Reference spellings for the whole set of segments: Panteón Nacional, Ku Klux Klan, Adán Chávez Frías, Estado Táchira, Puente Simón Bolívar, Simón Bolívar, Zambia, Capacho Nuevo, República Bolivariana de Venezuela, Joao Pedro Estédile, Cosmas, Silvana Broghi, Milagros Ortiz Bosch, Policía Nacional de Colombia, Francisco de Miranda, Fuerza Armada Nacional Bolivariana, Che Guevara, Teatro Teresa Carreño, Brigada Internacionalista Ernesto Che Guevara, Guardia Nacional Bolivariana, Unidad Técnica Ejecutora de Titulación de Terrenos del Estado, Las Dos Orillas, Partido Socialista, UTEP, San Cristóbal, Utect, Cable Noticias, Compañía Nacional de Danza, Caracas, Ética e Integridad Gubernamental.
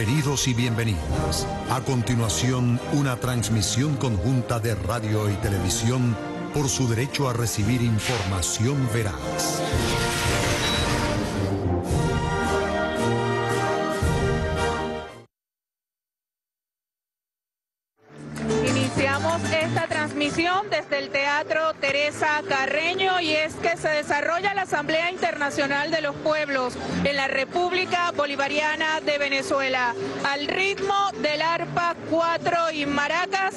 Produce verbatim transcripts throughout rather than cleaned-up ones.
Bienvenidos y bienvenidas. A continuación, una transmisión conjunta de radio y televisión por su derecho a recibir información veraz. Desde el Teatro Teresa Carreño, y es que se desarrolla la Asamblea Internacional de los Pueblos en la República Bolivariana de Venezuela. Al ritmo del arpa, cuatro y maracas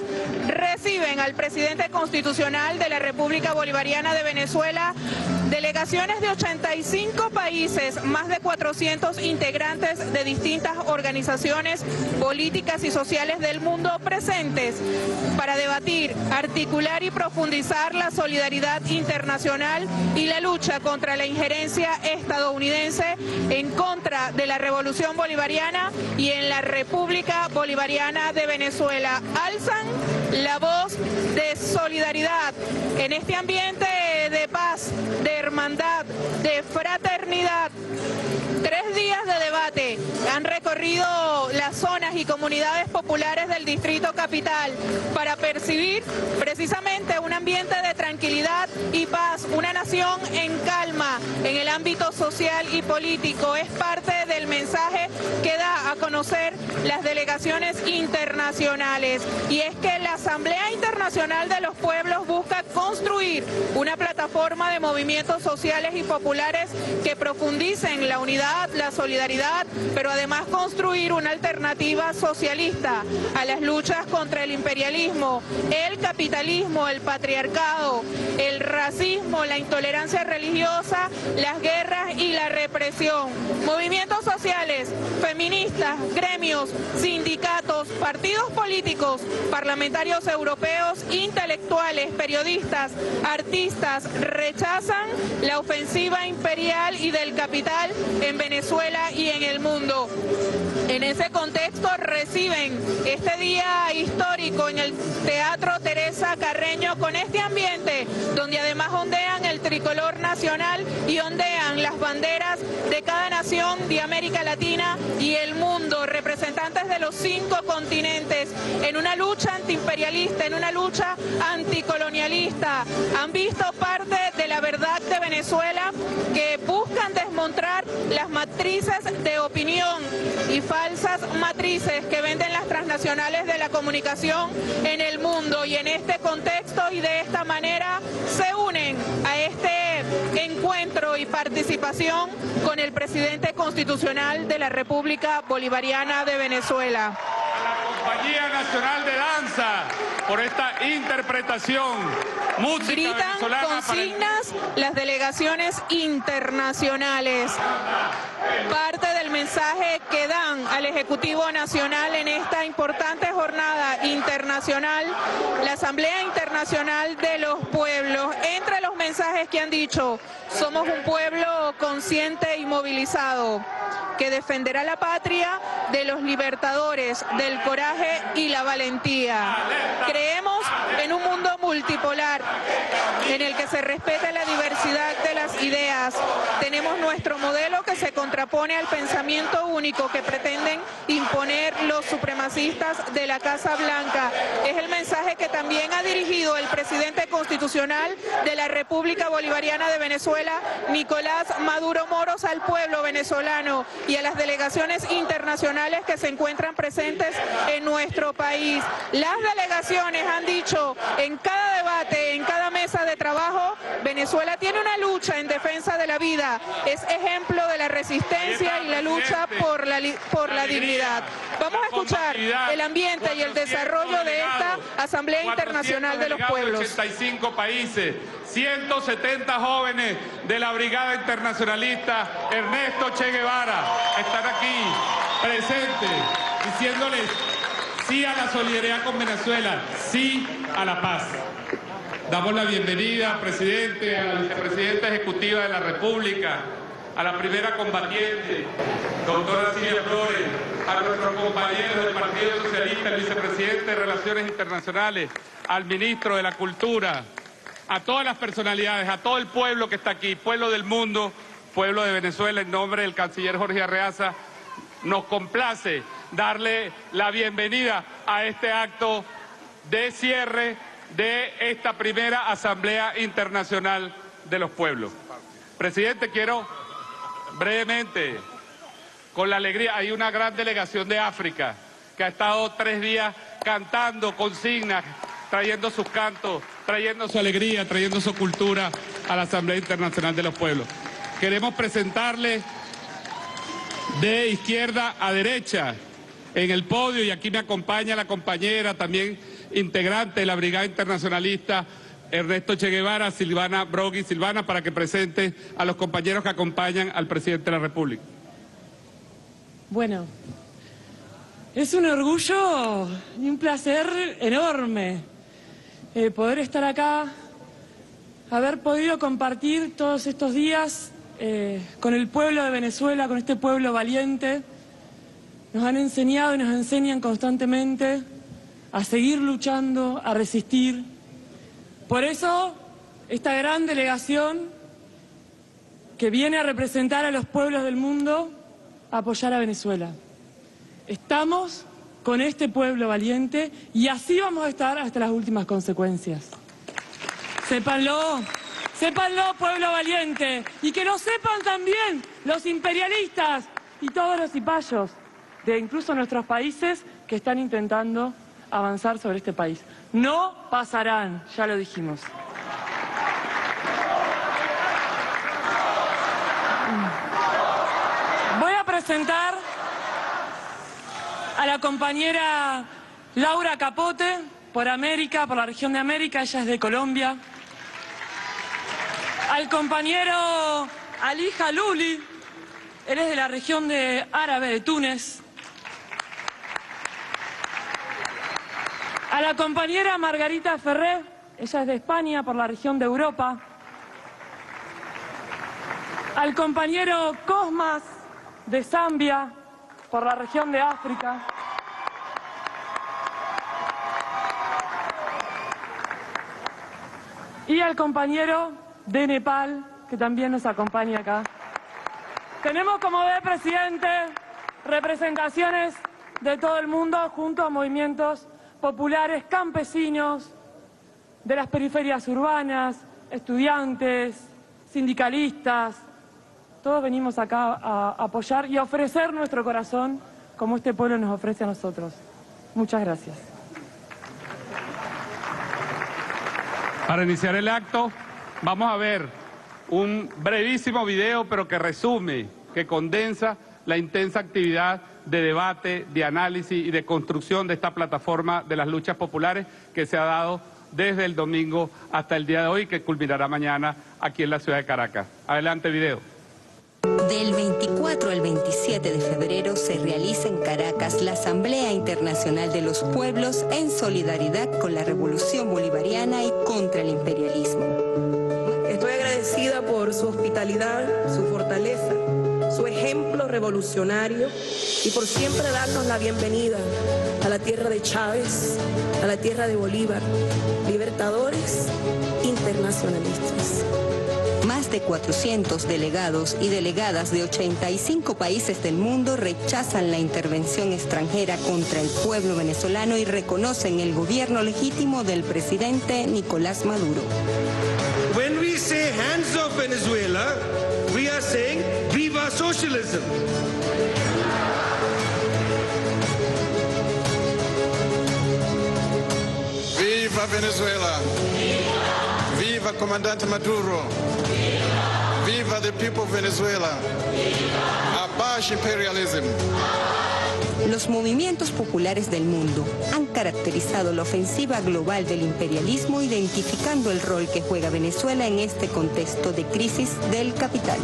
reciben al presidente constitucional de la República Bolivariana de Venezuela. Delegaciones de ochenta y cinco países, más de cuatrocientos integrantes de distintas organizaciones políticas y sociales del mundo presentes para debatir, articular y profundizar la solidaridad internacional y la lucha contra la injerencia estadounidense en contra de la revolución bolivariana y en la República Bolivariana de Venezuela. Alzan la voz de solidaridad en este ambiente de paz, de hermandad, de fraternidad. Tres días de debate han recorrido las zonas y comunidades populares del Distrito Capital para percibir precisamente un ambiente de tranquilidad y paz, una nación en calma en el ámbito social y político. Es parte del mensaje que da a conocer las delegaciones internacionales, y es que la Asamblea Internacional de los Pueblos busca construir una plataforma de movimientos sociales y populares que profundicen la unidad, la solidaridad, pero además construir una alternativa socialista a las luchas contra el imperialismo, el capitalismo, el patriarcado, el racismo, la intolerancia religiosa, las guerras y la represión. Movimientos sociales, feministas, gremios, sindicatos, partidos políticos, parlamentarios europeos, intelectuales, periodistas, artistas, rechazan la ofensiva imperial y del capital en Venezuela y en el mundo. En ese contexto reciben este día histórico en el Teatro Teresa Carreño con este ambiente donde además ondean el tricolor nacional y ondean las banderas de cada nación de América Latina y el mundo, representantes de los cinco continentes, en una lucha antiimperialista, en una lucha anticolonialista. Han visto parte de la verdad de Venezuela que buscan desmontar las matrices de opinión y falsas matrices que venden las transnacionales de la comunicación en el mundo, y en este contexto y de esta manera se unen a este encuentro y participación con el presidente constitucional de la República Bolivariana de Venezuela. A la Compañía Nacional de Danza por esta interpretación. Música gritan consignas el... las delegaciones internacionales. Parte del mensaje que dan al Ejecutivo Nacional en esta importante jornada internacional, la Asamblea Internacional de los Pueblos. Entre los mensajes que han dicho, somos un pueblo consciente y movilizado que defenderá la patria de los libertadores, del coraje y la valentía. Creemos en un mundo multipolar en el que se respeta la diversidad de las ideas. Tenemos nuestro modelo que se contrapone al pensamiento único que pretenden imponer los supremacistas de la Casa Blanca. Es el mensaje que también ha dirigido el presidente constitucional de la República Bolivariana de Venezuela, Nicolás Maduro Moros, al pueblo venezolano y a las delegaciones internacionales que se encuentran presentes en nuestro país. Las delegaciones han dicho en cada debate, en cada mesa de trabajo, Venezuela tiene una lucha en defensa de la vida, es ejemplo de la resistencia y la lucha por la, por la dignidad. Vamos a escuchar el ambiente y el desarrollo de esta Asamblea Internacional de los Pueblos. ochenta y cinco países, ciento setenta jóvenes de la Brigada Internacionalista Ernesto Che Guevara están aquí presentes diciéndoles sí a la solidaridad con Venezuela, sí a la paz. Damos la bienvenida al presidente, a la vicepresidenta ejecutiva de la República, a la primera combatiente, doctora Cilia Flores, a nuestros compañeros del Partido Socialista, al vicepresidente de Relaciones Internacionales, al ministro de la Cultura, a todas las personalidades, a todo el pueblo que está aquí, pueblo del mundo, pueblo de Venezuela, en nombre del canciller Jorge Arreaza, Nos complace darle la bienvenida a este acto de cierre de esta primera Asamblea Internacional de los Pueblos. Presidente, quiero brevemente, con la alegría, hay una gran delegación de África que ha estado tres días cantando consignas, trayendo sus cantos, trayendo su alegría, trayendo su cultura a la Asamblea Internacional de los Pueblos. Queremos presentarle de izquierda a derecha en el podio, y aquí me acompaña la compañera, también integrante de la Brigada Internacionalista Ernesto Che Guevara, Silvana Broghi. Silvana, para que presente a los compañeros que acompañan al presidente de la República. Bueno, es un orgullo y un placer enorme eh, poder estar acá, haber podido compartir todos estos días eh, con el pueblo de Venezuela, con este pueblo valiente. Nos han enseñado y nos enseñan constantemente a seguir luchando, a resistir. Por eso, esta gran delegación que viene a representar a los pueblos del mundo, a apoyar a Venezuela. Estamos con este pueblo valiente y así vamos a estar hasta las últimas consecuencias. Sépanlo, sépanlo, pueblo valiente, y que lo sepan también los imperialistas y todos los cipayos de incluso nuestros países que están intentando avanzar sobre este país. No pasarán, ya lo dijimos. Voy a presentar a la compañera Laura Capote, por América, por la región de América, ella es de Colombia. Al compañero Alí Jaluli, él es de la región de Árabe de Túnez. A la compañera Margarita Ferré, ella es de España, por la región de Europa. Al compañero Cosmas, de Zambia, por la región de África. Y al compañero de Nepal, que también nos acompaña acá. Tenemos, como ve, presidente, representaciones de todo el mundo junto a movimientos populares, campesinos, de las periferias urbanas, estudiantes, sindicalistas. Todos venimos acá a apoyar y a ofrecer nuestro corazón como este pueblo nos ofrece a nosotros. Muchas gracias. Para iniciar el acto vamos a ver un brevísimo video, pero que resume, que condensa la intensa actividad de debate, de análisis y de construcción de esta plataforma de las luchas populares que se ha dado desde el domingo hasta el día de hoy, que culminará mañana aquí en la ciudad de Caracas. Adelante, video. Del veinticuatro al veintisiete de febrero se realiza en Caracas la Asamblea Internacional de los Pueblos en solidaridad con la Revolución Bolivariana y contra el imperialismo. Estoy agradecida por su hospitalidad, su fortaleza, su ejemplo revolucionario y por siempre darnos la bienvenida a la tierra de Chávez, a la tierra de Bolívar, libertadores internacionalistas. Más de cuatrocientos delegados y delegadas de ochenta y cinco países del mundo rechazan la intervención extranjera contra el pueblo venezolano y reconocen el gobierno legítimo del presidente Nicolás Maduro. When we say hands off Venezuela, we are saying viva socialism. Viva Venezuela. Viva comandante Maduro. Viva the people of Venezuela. Viva. Abajo imperialism. Los movimientos populares del mundo han caracterizado la ofensiva global del imperialismo, identificando el rol que juega Venezuela en este contexto de crisis del capital.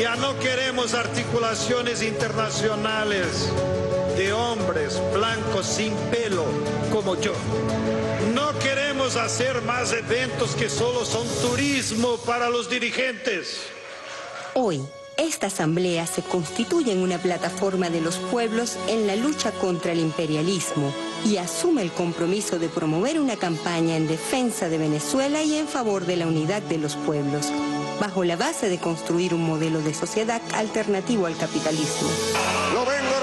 Ya no queremos articulaciones internacionales de hombres blancos sin pelo como yo. No queremos hacer más eventos que solo son turismo para los dirigentes. Hoy, esta asamblea se constituye en una plataforma de los pueblos en la lucha contra el imperialismo y asume el compromiso de promover una campaña en defensa de Venezuela y en favor de la unidad de los pueblos, bajo la base de construir un modelo de sociedad alternativo al capitalismo. Lo vengo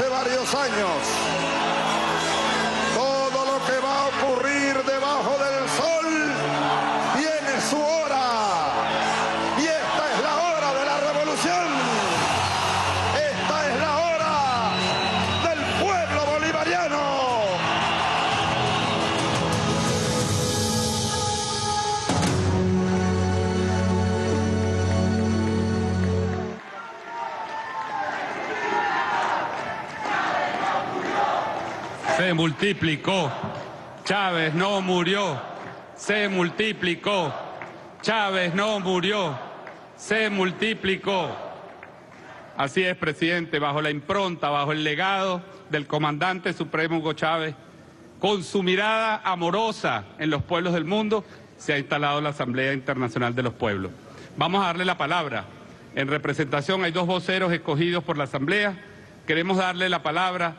hace varios años. Todo lo que va a ocurrir debajo del sol tiene su hora. Y esta es la hora de la revolución. Esta es la hora del pueblo bolivariano. Se multiplicó, Chávez no murió, se multiplicó, Chávez no murió, se multiplicó. Así es, presidente, bajo la impronta, bajo el legado del comandante supremo Hugo Chávez, con su mirada amorosa en los pueblos del mundo, se ha instalado la Asamblea Internacional de los Pueblos. Vamos a darle la palabra. En representación hay dos voceros escogidos por la Asamblea. Queremos darle la palabra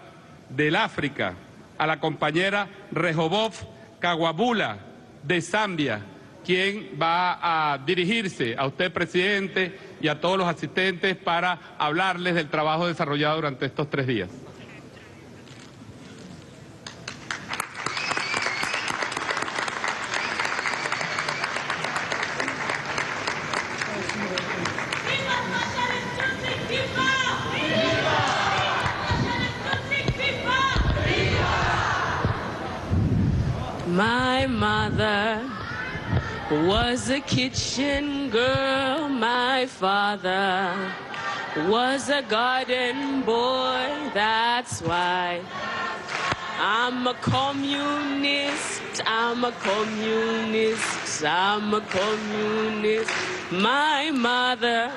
del África a la compañera Reoboth Kafabulula de Zambia, quien va a dirigirse a usted, presidente, y a todos los asistentes para hablarles del trabajo desarrollado durante estos tres días. My mother was a kitchen girl, my father was a garden boy, that's why I'm a communist, I'm a communist, I'm a communist. My mother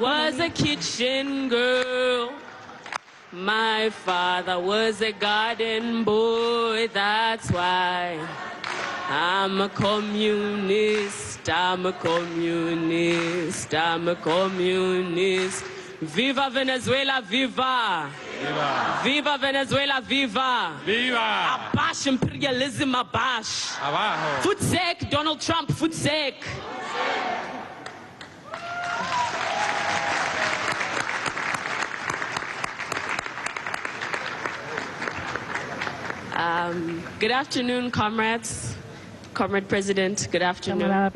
was a kitchen girl. My father was a garden boy, that's why I'm a communist, I'm a communist, I'm a communist. Viva Venezuela, viva! Viva, viva Venezuela, viva! Viva! Abaixo imperialism, abaixo! Abajo! Futsek, Donald Trump, futsek! Um, good afternoon, comrades. Comrade President, good afternoon. Um,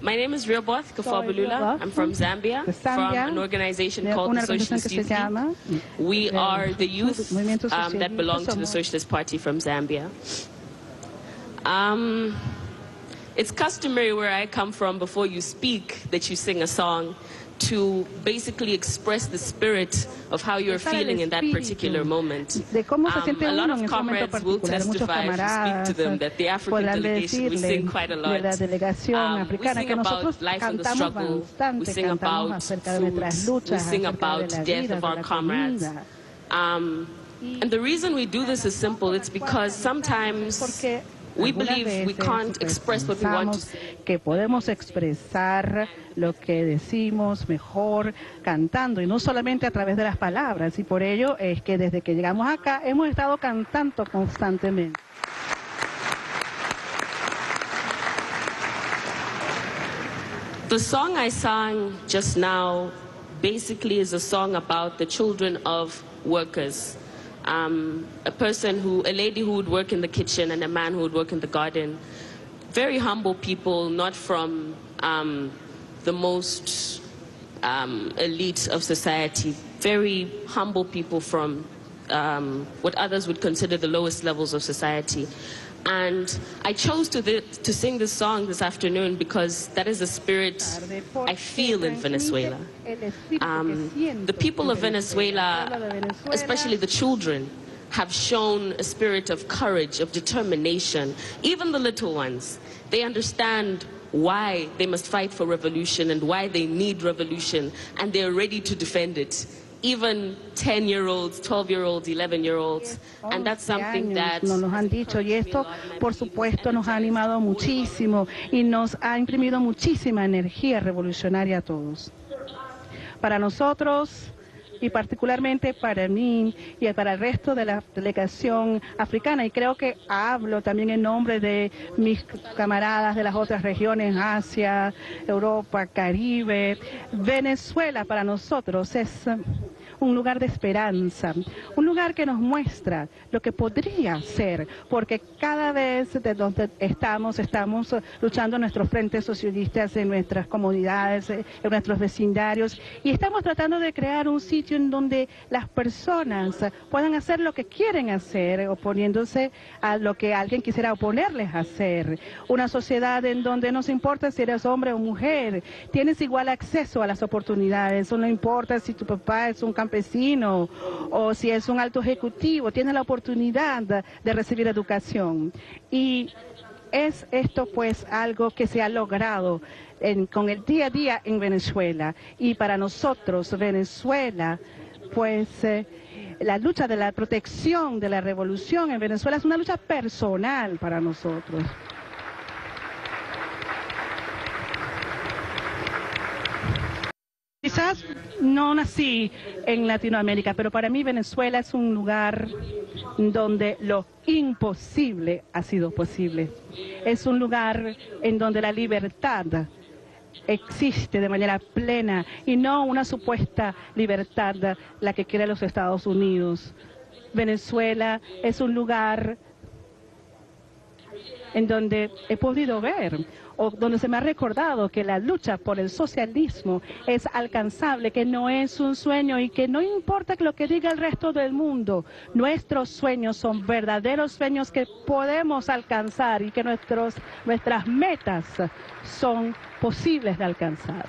my name is Reoboth Kafabulula. I'm from Zambia, from an organization called the Socialist Youth League. We are the youth um, that belong to the Socialist Party from Zambia. Um, it's customary where I come from, before you speak, that you sing a song to basically express the spirit of how you're feeling in that particular moment. Um, a lot of comrades will testify if you speak to them that the African delegation, we sing quite a lot. Um, we sing about life and the struggle, we sing about food, we sing about death of our comrades. Um, and the reason we do this is simple, it's because sometimes we believe we can't express what we want to say. Lo que decimos mejor cantando, y no solamente a través de las palabras, y por ello es que desde que llegamos acá hemos estado cantando constantemente. The song I sang just now basically is a song about the children of workers. Um, a person who, a lady who would work in the kitchen and a man who would work in the garden. Very humble people, not from um, the most um, elite of society, very humble people from um, what others would consider the lowest levels of society. And I chose to, the, to sing this song this afternoon because that is the spirit I feel in Venezuela. Um, the people of Venezuela, especially the children, have shown a spirit of courage, of determination. Even the little ones, they understand why they must fight for revolution and why they need revolution, and they're ready to defend it. Even ten-year-olds, twelve-year-olds, eleven-year-olds, and that's something that nos han dicho, y esto por supuesto nos ha animado muchísimo y nos ha imprimido muchísima energía revolucionaria a todos. Para nosotros, y particularmente para mí y para el resto de la delegación africana, y creo que hablo también en nombre de mis camaradas de las otras regiones, Asia, Europa, Caribe, Venezuela para nosotros es un lugar de esperanza, un lugar que nos muestra lo que podría ser, porque cada vez de donde estamos, estamos luchando en nuestros frentes socialistas, en nuestras comunidades, en nuestros vecindarios, y estamos tratando de crear un sitio en donde las personas puedan hacer lo que quieren hacer, oponiéndose a lo que alguien quisiera oponerles a hacer. Una sociedad en donde no se importa si eres hombre o mujer, tienes igual acceso a las oportunidades, no importa si tu papá es un campesino o si es un alto ejecutivo, tienes la oportunidad de recibir educación. Y es esto pues algo que se ha logrado en, con el día a día en Venezuela, y para nosotros Venezuela pues eh, la lucha de la protección de la revolución en Venezuela es una lucha personal para nosotros. Quizás no nací en Latinoamérica, pero para mí Venezuela es un lugar donde lo imposible ha sido posible. Es un lugar en donde la libertad existe de manera plena y no una supuesta libertad la que quieren los Estados Unidos. Venezuela es un lugar en donde he podido ver, o donde se me ha recordado, que la lucha por el socialismo es alcanzable, que no es un sueño y que no importa lo que diga el resto del mundo. Nuestros sueños son verdaderos sueños que podemos alcanzar y que nuestros, nuestras metas son posibles de alcanzar.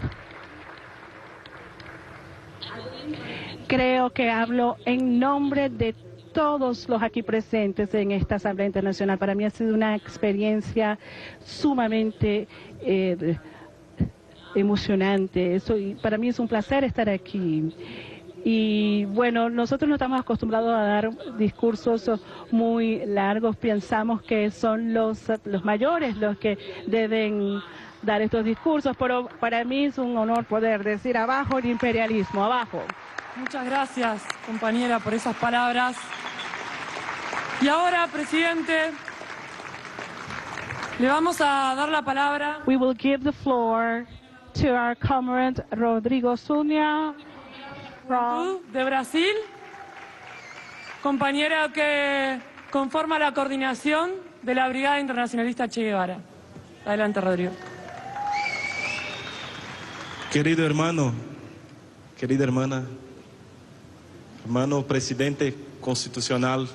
Creo que hablo en nombre de todos. Todos los aquí presentes en esta Asamblea Internacional. Para mí ha sido una experiencia sumamente eh, emocionante. Eso, y para mí es un placer estar aquí. Y bueno, nosotros no estamos acostumbrados a dar discursos muy largos. Pensamos que son los, los mayores los que deben dar estos discursos, pero para mí es un honor poder decir abajo el imperialismo, abajo. Muchas gracias, compañera, por esas palabras. Y ahora, presidente, le vamos a dar la palabra. We will give the floor to our comrade Rodrigo Zunia from... de Brasil, compañera que conforma la coordinación de la Brigada Internacionalista Che Guevara. Adelante, Rodrigo. Querido hermano, querida hermana, hermano presidente constitucional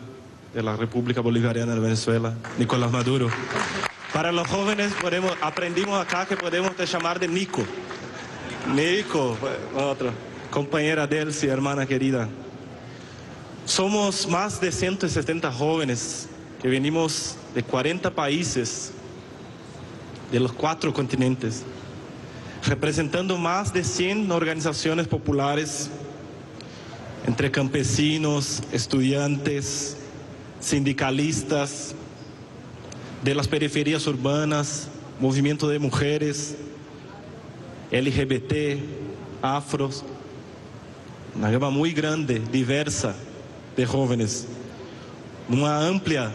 de la República Bolivariana de Venezuela, Nicolás Maduro. Para los jóvenes podemos, aprendimos acá que podemos te llamar de Nico. Nico, otra compañera Delcy, hermana querida. Somos más de ciento setenta jóvenes que venimos de cuarenta países de los cuatro continentes, representando más de cien organizaciones populares, entre campesinos, estudiantes, sindicalistas, de las periferias urbanas, movimiento de mujeres, L G B T, afros, una gama muy grande, diversa de jóvenes, una amplia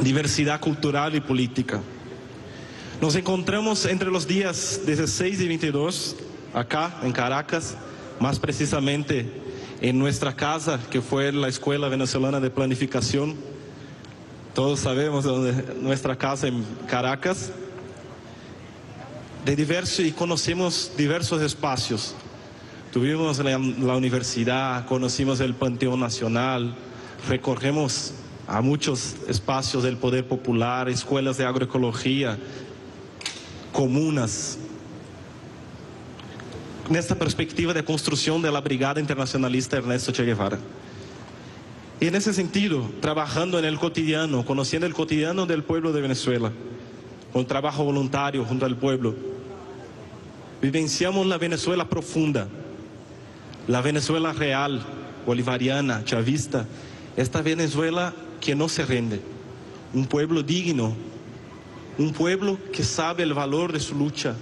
diversidad cultural y política. Nos encontramos entre los días dieciséis y veintidós, acá en Caracas, más precisamente en nuestra casa, que fue la Escuela Venezolana de Planificación. Todos sabemos dónde nuestra casa en Caracas. De diversos, y conocimos diversos espacios. Tuvimos la, la universidad, conocimos el Panteón Nacional, recorrimos a muchos espacios del poder popular, escuelas de agroecología, comunas. Nesta perspectiva de construção da Brigada Internacionalista Ernesto Che Guevara. E nesse sentido, trabalhando no cotidiano, conhecendo o cotidiano do povo de Venezuela, com trabalho voluntário junto ao povo, vivenciamos a Venezuela profunda, a Venezuela real, bolivariana, chavista, esta Venezuela que não se rende, um povo digno, um povo que sabe o valor de sua luta,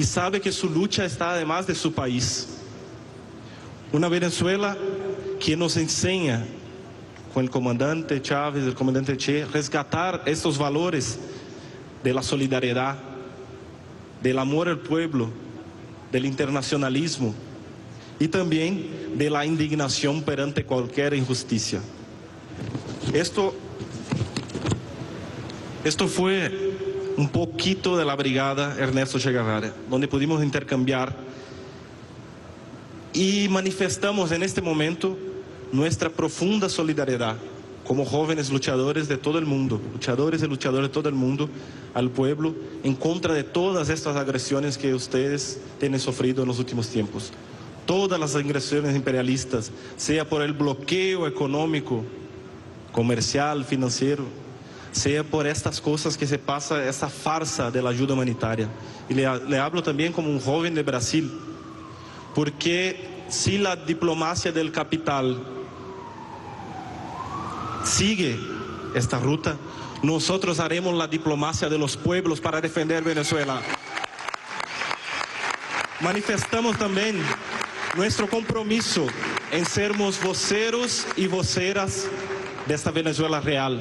y sabe que su lucha está además de su país. Una Venezuela que nos enseña, con el comandante Chávez, el comandante Che, rescatar estos valores de la solidaridad, del amor al pueblo, del internacionalismo, y también de la indignación perante cualquier injusticia. Esto, esto fue un poquito de la brigada Ernesto Che Guevara, donde pudimos intercambiar y manifestamos en este momento nuestra profunda solidaridad como jóvenes luchadores de todo el mundo, luchadores y luchadores de todo el mundo, al pueblo, en contra de todas estas agresiones que ustedes tienen sufrido en los últimos tiempos. Todas las agresiones imperialistas, sea por el bloqueo económico, comercial, financiero, sea por estas cosas que se pasa, esta farsa de la ayuda humanitaria. Y le, le hablo también como un joven de Brasil, porque si la diplomacia del capital sigue esta ruta, nosotros haremos la diplomacia de los pueblos para defender Venezuela. Manifestamos también nuestro compromiso en sermos voceros y voceras de esta Venezuela real.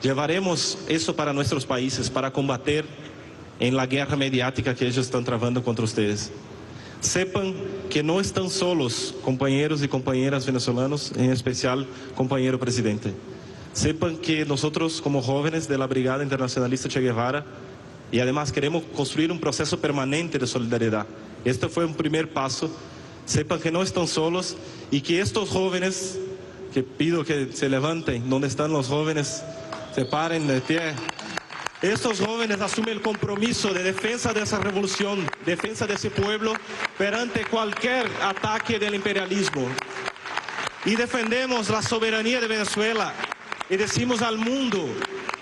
Llevaremos eso para nuestros países, para combater en la guerra mediática que ellos están trabando contra ustedes. Sepan que no están solos, compañeros y compañeras venezolanos, en especial, compañero presidente. Sepan que nosotros, como jóvenes de la Brigada Internacionalista Che Guevara, y además queremos construir un proceso permanente de solidaridad. Este fue un primer paso. Sepan que no están solos y que estos jóvenes, que pido que se levanten, donde están los jóvenes, se paren de pie. Estos jóvenes asumen el compromiso de defensa de esa revolución, defensa de ese pueblo perante cualquier ataque del imperialismo. Y defendemos la soberanía de Venezuela y decimos al mundo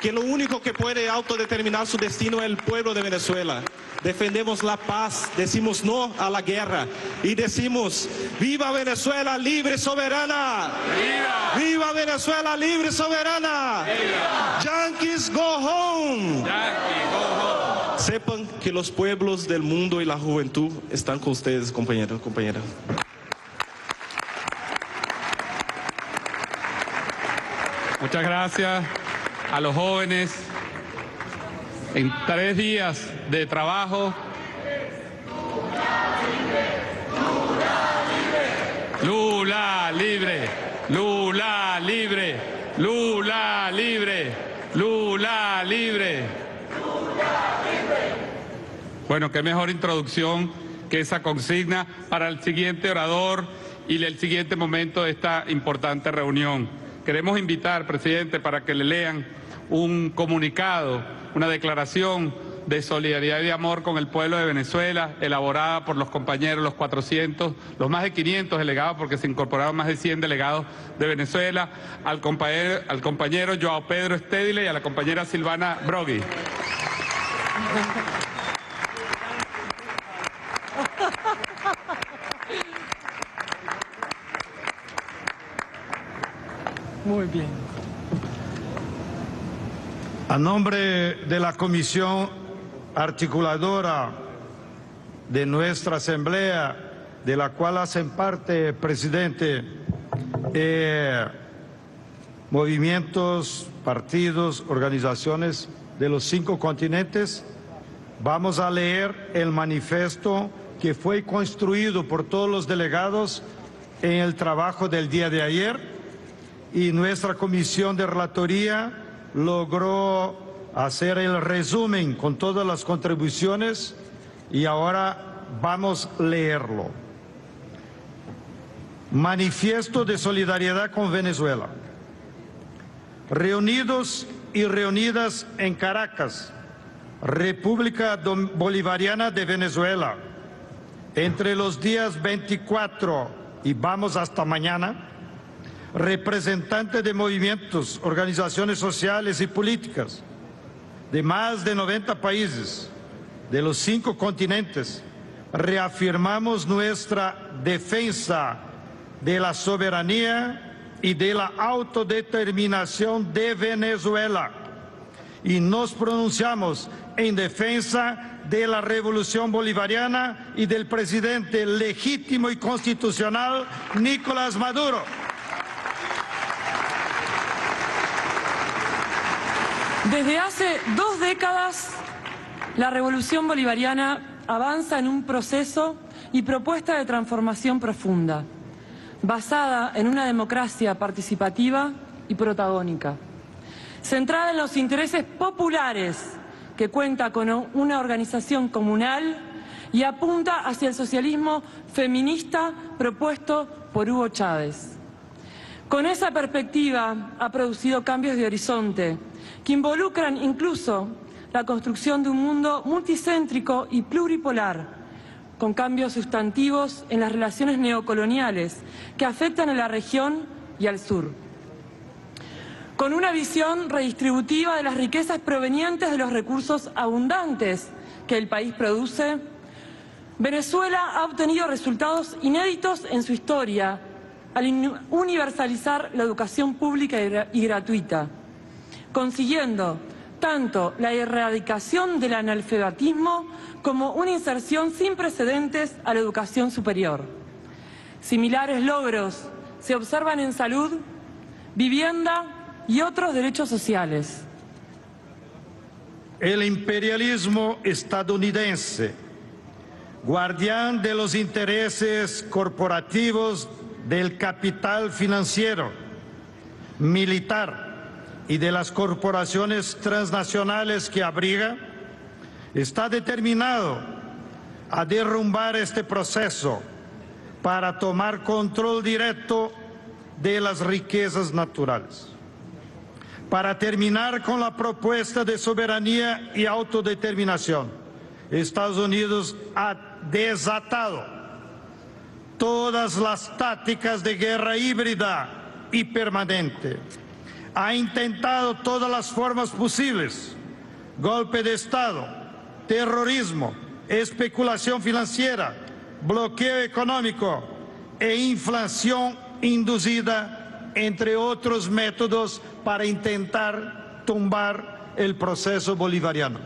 que lo único que puede autodeterminar su destino es el pueblo de Venezuela. Defendemos la paz, decimos no a la guerra y decimos ¡Viva Venezuela libre y soberana! ¡Viva! ¡Viva Venezuela libre y soberana! ¡Viva! ¡Yankees go home! ¡Yankees go home! Sepan que los pueblos del mundo y la juventud están con ustedes, compañeros, compañeras. Muchas gracias a los jóvenes. En tres días de trabajo. Lula libre, Lula libre, Lula libre, Lula libre, Lula libre. Bueno, qué mejor introducción que esa consigna para el siguiente orador y el siguiente momento de esta importante reunión. Queremos invitar, presidente, para que le lean un comunicado, una declaración de solidaridad y de amor con el pueblo de Venezuela, elaborada por los compañeros, los cuatrocientos, los más de quinientos delegados, porque se incorporaron más de cien delegados de Venezuela, al compañero, al compañero Joao Pedro Estédile y a la compañera Silvana Broghi. Muy bien. A nombre de la Comisión Articuladora de nuestra Asamblea, de la cual hacen parte, presidente, eh, movimientos, partidos, organizaciones de los cinco continentes, vamos a leer el manifiesto que fue construido por todos los delegados en el trabajo del día de ayer y nuestra Comisión de Relatoría logró hacer el resumen con todas las contribuciones y ahora vamos a leerlo. Manifiesto de solidaridad con Venezuela. Reunidos y reunidas en Caracas, República Bolivariana de Venezuela, entre los días veinticuatro y vamos hasta mañana, representantes de movimientos, organizaciones sociales y políticas de más de noventa países de los cinco continentes, reafirmamos nuestra defensa de la soberanía y de la autodeterminación de Venezuela y nos pronunciamos en defensa de la revolución bolivariana y del presidente legítimo y constitucional Nicolás Maduro. Desde hace dos décadas, la revolución bolivariana avanza en un proceso y propuesta de transformación profunda, basada en una democracia participativa y protagónica, centrada en los intereses populares, que cuenta con una organización comunal y apunta hacia el socialismo feminista propuesto por Hugo Chávez. Con esa perspectiva ha producido cambios de horizonte que involucran incluso la construcción de un mundo multicéntrico y pluripolar, con cambios sustantivos en las relaciones neocoloniales que afectan a la región y al sur, con una visión redistributiva de las riquezas provenientes de los recursos abundantes que el país produce. Venezuela ha obtenido resultados inéditos en su historia al universalizar la educación pública y gratuita, consiguiendo tanto la erradicación del analfabetismo como una inserción sin precedentes a la educación superior. Similares logros se observan en salud, vivienda y otros derechos sociales. El imperialismo estadounidense, guardián de los intereses corporativos del capital financiero, militar y de las corporaciones transnacionales que abriga, está determinado a derrumbar este proceso para tomar control directo de las riquezas naturales, para terminar con la propuesta de soberanía y autodeterminación. Estados Unidos ha desatado todas las tácticas de guerra híbrida y permanente. Ha intentado todas las formas posibles: golpe de Estado, terrorismo, especulación financiera, bloqueo económico e inflación inducida, entre otros métodos, para intentar tumbar el proceso bolivariano.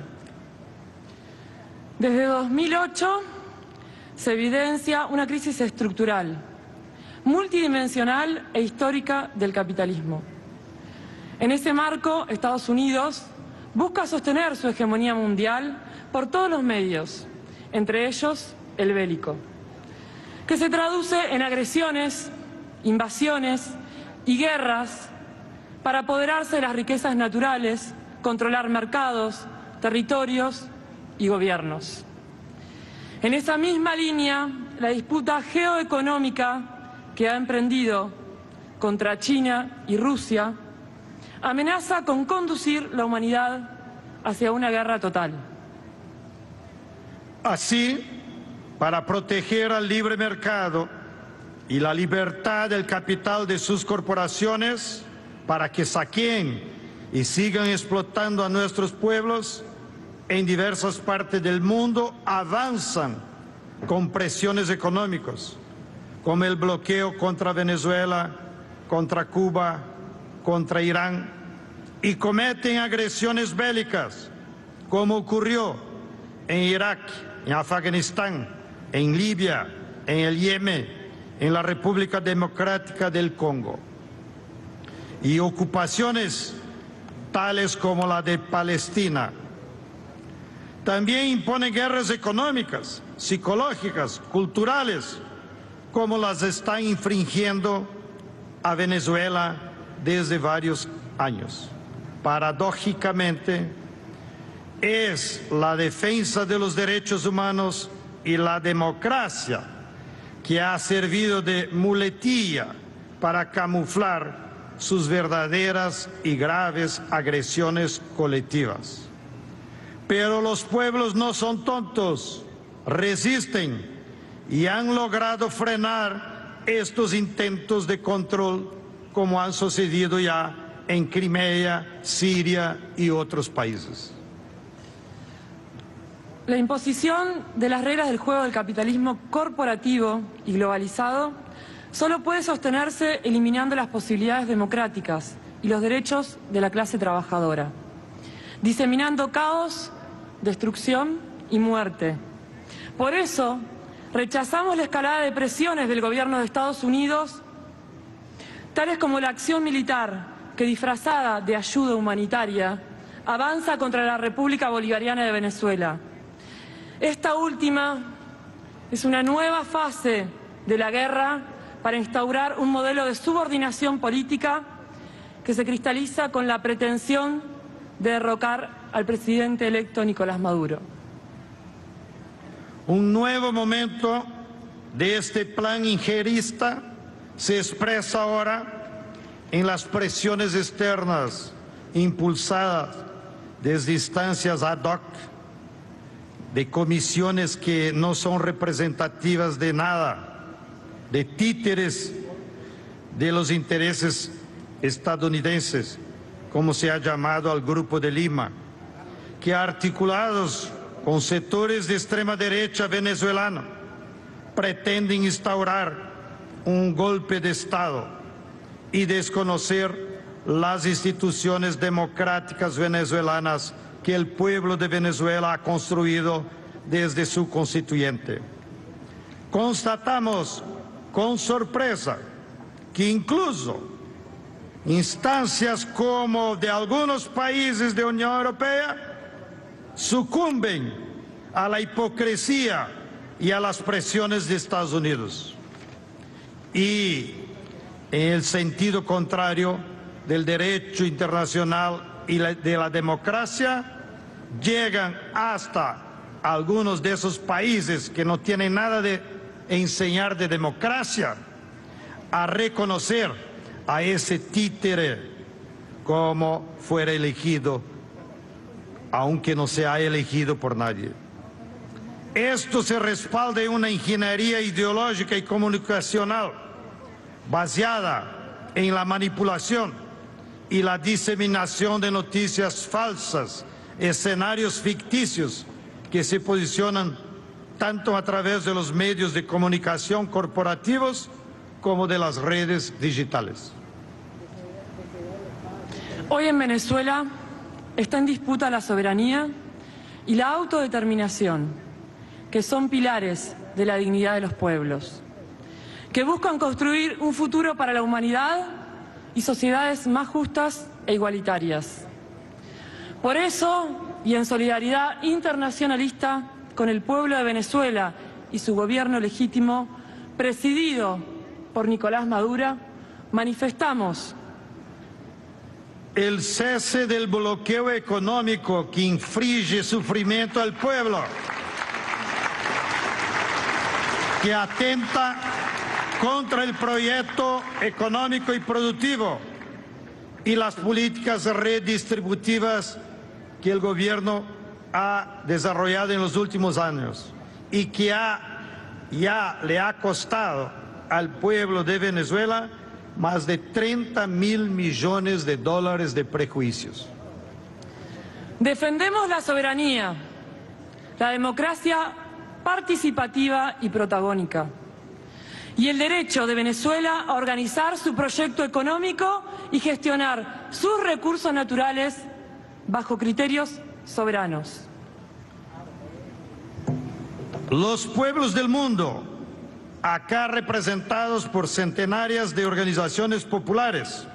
Desde dos mil ocho se evidencia una crisis estructural, multidimensional e histórica del capitalismo. En ese marco, Estados Unidos busca sostener su hegemonía mundial por todos los medios, entre ellos el bélico, que se traduce en agresiones, invasiones y guerras para apoderarse de las riquezas naturales, controlar mercados, territorios y gobiernos. En esa misma línea, la disputa geoeconómica que ha emprendido contra China y Rusia amenaza con conducir la humanidad hacia una guerra total. Así, para proteger al libre mercado y la libertad del capital de sus corporaciones para que saqueen y sigan explotando a nuestros pueblos, en diversas partes del mundo avanzan con presiones económicas, como el bloqueo contra Venezuela, contra Cuba, contra Irán, y cometen agresiones bélicas, como ocurrió en Irak, en Afganistán, en Libia, en el Yemen, en la República Democrática del Congo, y ocupaciones tales como la de Palestina. También imponen guerras económicas, psicológicas, culturales, como las están infringiendo a Venezuela desde varios años. Paradójicamente, es la defensa de los derechos humanos y la democracia que ha servido de muletilla para camuflar sus verdaderas y graves agresiones colectivas. Pero los pueblos no son tontos, resisten y han logrado frenar estos intentos de control, como han sucedido ya en Crimea, Siria y otros países. La imposición de las reglas del juego del capitalismo corporativo y globalizado solo puede sostenerse eliminando las posibilidades democráticas y los derechos de la clase trabajadora, diseminando caos, destrucción y muerte. Por eso, rechazamos la escalada de presiones del gobierno de Estados Unidos, tales como la acción militar que, disfrazada de ayuda humanitaria, avanza contra la República Bolivariana de Venezuela. Esta última Es una nueva fase de la guerra para instaurar un modelo de subordinación política que se cristaliza con la pretensión de derrocar al presidente electo Nicolás Maduro. Un nuevo momento de este plan injerista se expresa ahora en las presiones externas impulsadas desde instancias ad hoc, de comisiones que no son representativas de nada, de títeres de los intereses estadounidenses, como se ha llamado al Grupo de Lima, que articulados con sectores de extrema derecha venezolana pretenden instaurar un golpe de Estado y desconocer las instituciones democráticas venezolanas que el pueblo de Venezuela ha construido desde su constituyente. Constatamos con sorpresa que incluso instancias como de algunos países de Unión Europea sucumben a la hipocresía y a las presiones de Estados Unidos, y en el sentido contrario del derecho internacional y de la democracia, llegan hasta algunos de esos países que no tienen nada de enseñar de democracia a reconocer a ese títere como fuera elegido, aunque no sea elegido por nadie. Esto se respalda en una ingeniería ideológica y comunicacional baseada en la manipulación y la diseminación de noticias falsas, escenarios ficticios que se posicionan tanto a través de los medios de comunicación corporativos como de las redes digitales. Hoy en Venezuela está en disputa la soberanía y la autodeterminación, que son pilares de la dignidad de los pueblos, que buscan construir un futuro para la humanidad y sociedades más justas e igualitarias. Por eso, y en solidaridad internacionalista con el pueblo de Venezuela y su gobierno legítimo, presidido por Nicolás Maduro, manifestamos el cese del bloqueo económico que inflige sufrimiento al pueblo, que atenta contra el proyecto económico y productivo y las políticas redistributivas que el gobierno ha desarrollado en los últimos años y que ha, ya le ha costado al pueblo de Venezuela más de treinta mil millones de dólares de prejuicios. Defendemos la soberanía, la democracia participativa y protagónica, y el derecho de Venezuela a organizar su proyecto económico y gestionar sus recursos naturales bajo criterios soberanos. Los pueblos del mundo, acá representados por centenarias de organizaciones populares,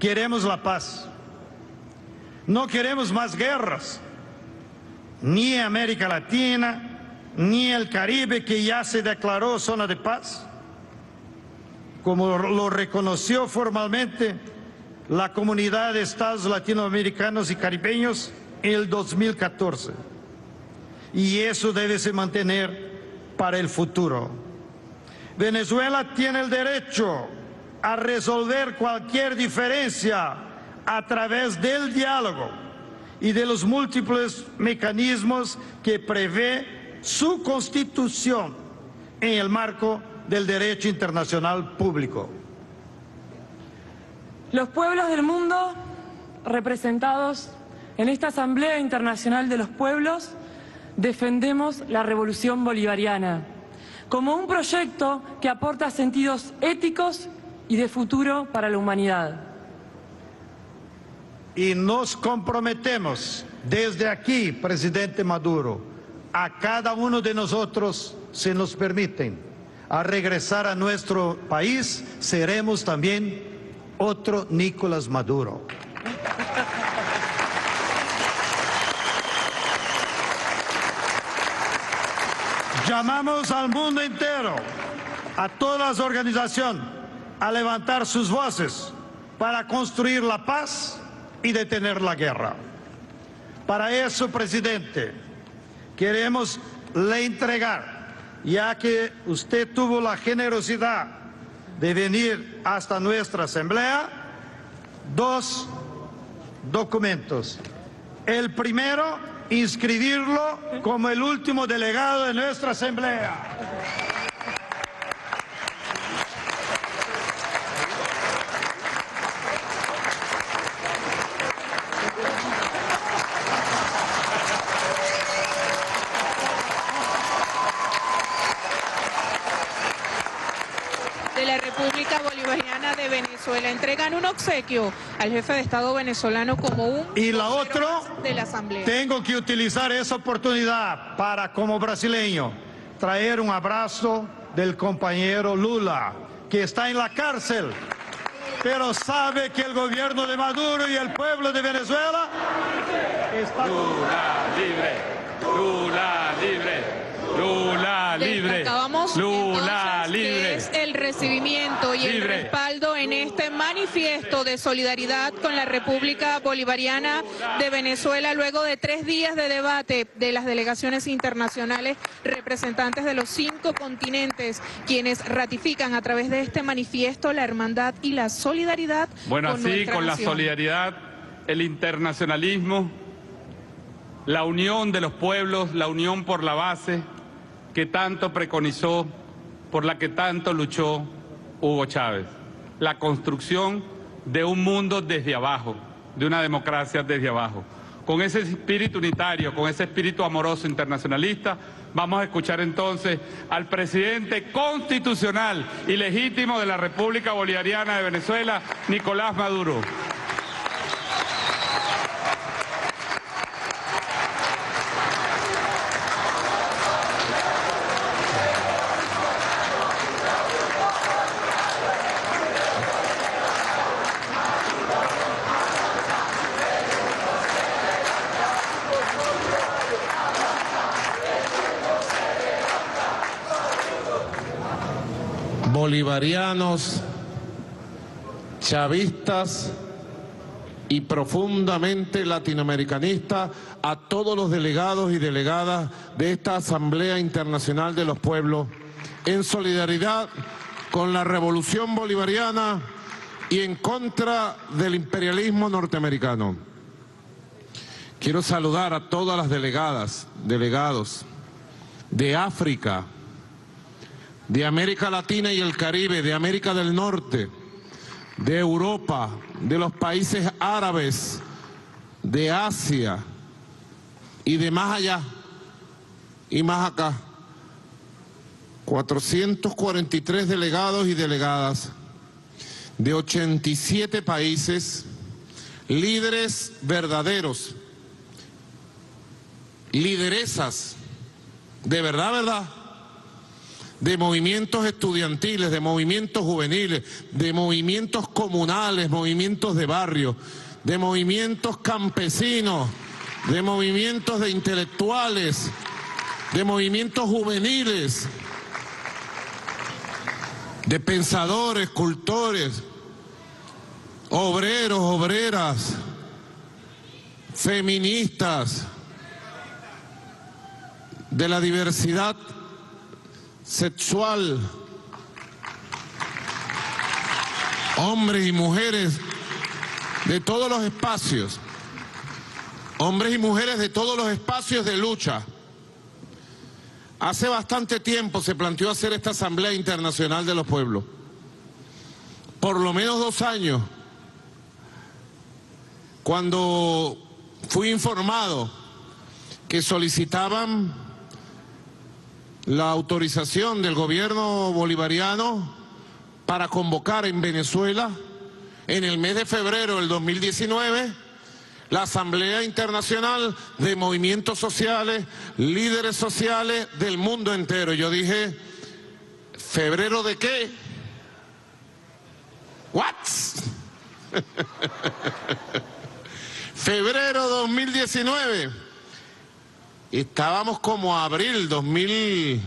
queremos la paz. No queremos más guerras, ni en América Latina, ni el Caribe, que ya se declaró zona de paz, como lo reconoció formalmente la Comunidad de Estados Latinoamericanos y Caribeños en el dos mil catorce. Y eso debe se mantener para el futuro. Venezuela tiene el derecho a resolver cualquier diferencia a través del diálogo y de los múltiples mecanismos que prevé su Constitución en el marco del derecho internacional público. Los pueblos del mundo, representados en esta Asamblea Internacional de los Pueblos, defendemos la revolución bolivariana como un proyecto que aporta sentidos éticos y de futuro para la humanidad. Y nos comprometemos desde aquí, presidente Maduro, a cada uno de nosotros, si nos permiten, a regresar a nuestro país, seremos también otro Nicolás Maduro. Llamamos al mundo entero, a todas las organizaciones, a levantar sus voces para construir la paz y detener la guerra. Para eso, presidente, queremos le entregar, ya que usted tuvo la generosidad de venir hasta nuestra asamblea, dos documentos. El primero, inscribirlo como el último delegado de nuestra asamblea. De Venezuela entregan un obsequio al jefe de Estado venezolano como un y la otra de la Asamblea. Tengo que utilizar esa oportunidad para, como brasileño, traer un abrazo del compañero Lula, que está en la cárcel, pero sabe que el gobierno de Maduro y el pueblo de Venezuela está... Lula libre, Lula libre, Lula libre, Lula libre. Es el recibimiento y el respaldo en este manifiesto de solidaridad con la República Bolivariana de Venezuela luego de tres días de debate de las delegaciones internacionales representantes de los cinco continentes, quienes ratifican a través de este manifiesto la hermandad y la solidaridad. Bueno, así con la solidaridad, el internacionalismo, la unión de los pueblos, la unión por la base que tanto preconizó, por la que tanto luchó Hugo Chávez. La construcción de un mundo desde abajo, de una democracia desde abajo. Con ese espíritu unitario, con ese espíritu amoroso internacionalista, vamos a escuchar entonces al presidente constitucional y legítimo de la República Bolivariana de Venezuela, Nicolás Maduro. Bolivarianos, chavistas y profundamente latinoamericanistas, a todos los delegados y delegadas de esta Asamblea Internacional de los Pueblos, en solidaridad con la Revolución Bolivariana y en contra del imperialismo norteamericano. Quiero saludar a todas las delegadas, delegados de África, de América Latina y el Caribe, de América del Norte, de Europa, de los países árabes, de Asia y de más allá y más acá. cuatrocientos cuarenta y tres delegados y delegadas de ochenta y siete países, líderes verdaderos, lideresas, de verdad, verdad, de movimientos estudiantiles, de movimientos juveniles, de movimientos comunales, movimientos de barrio, de movimientos campesinos, de movimientos de intelectuales, de movimientos juveniles, de pensadores, cultores, obreros, obreras, feministas, de la diversidad sexual, hombres y mujeres de todos los espacios, hombres y mujeres de todos los espacios de lucha. Hace bastante tiempo se planteó hacer esta Asamblea Internacional de los Pueblos, por lo menos dos años. Cuando fui informado que solicitaban la autorización del gobierno bolivariano para convocar en Venezuela, en el mes de febrero del dos mil diecinueve, la Asamblea Internacional de Movimientos Sociales, líderes sociales del mundo entero. Yo dije, ¿febrero de qué? ¿What? Febrero dos mil diecinueve. Estábamos como abril dos mil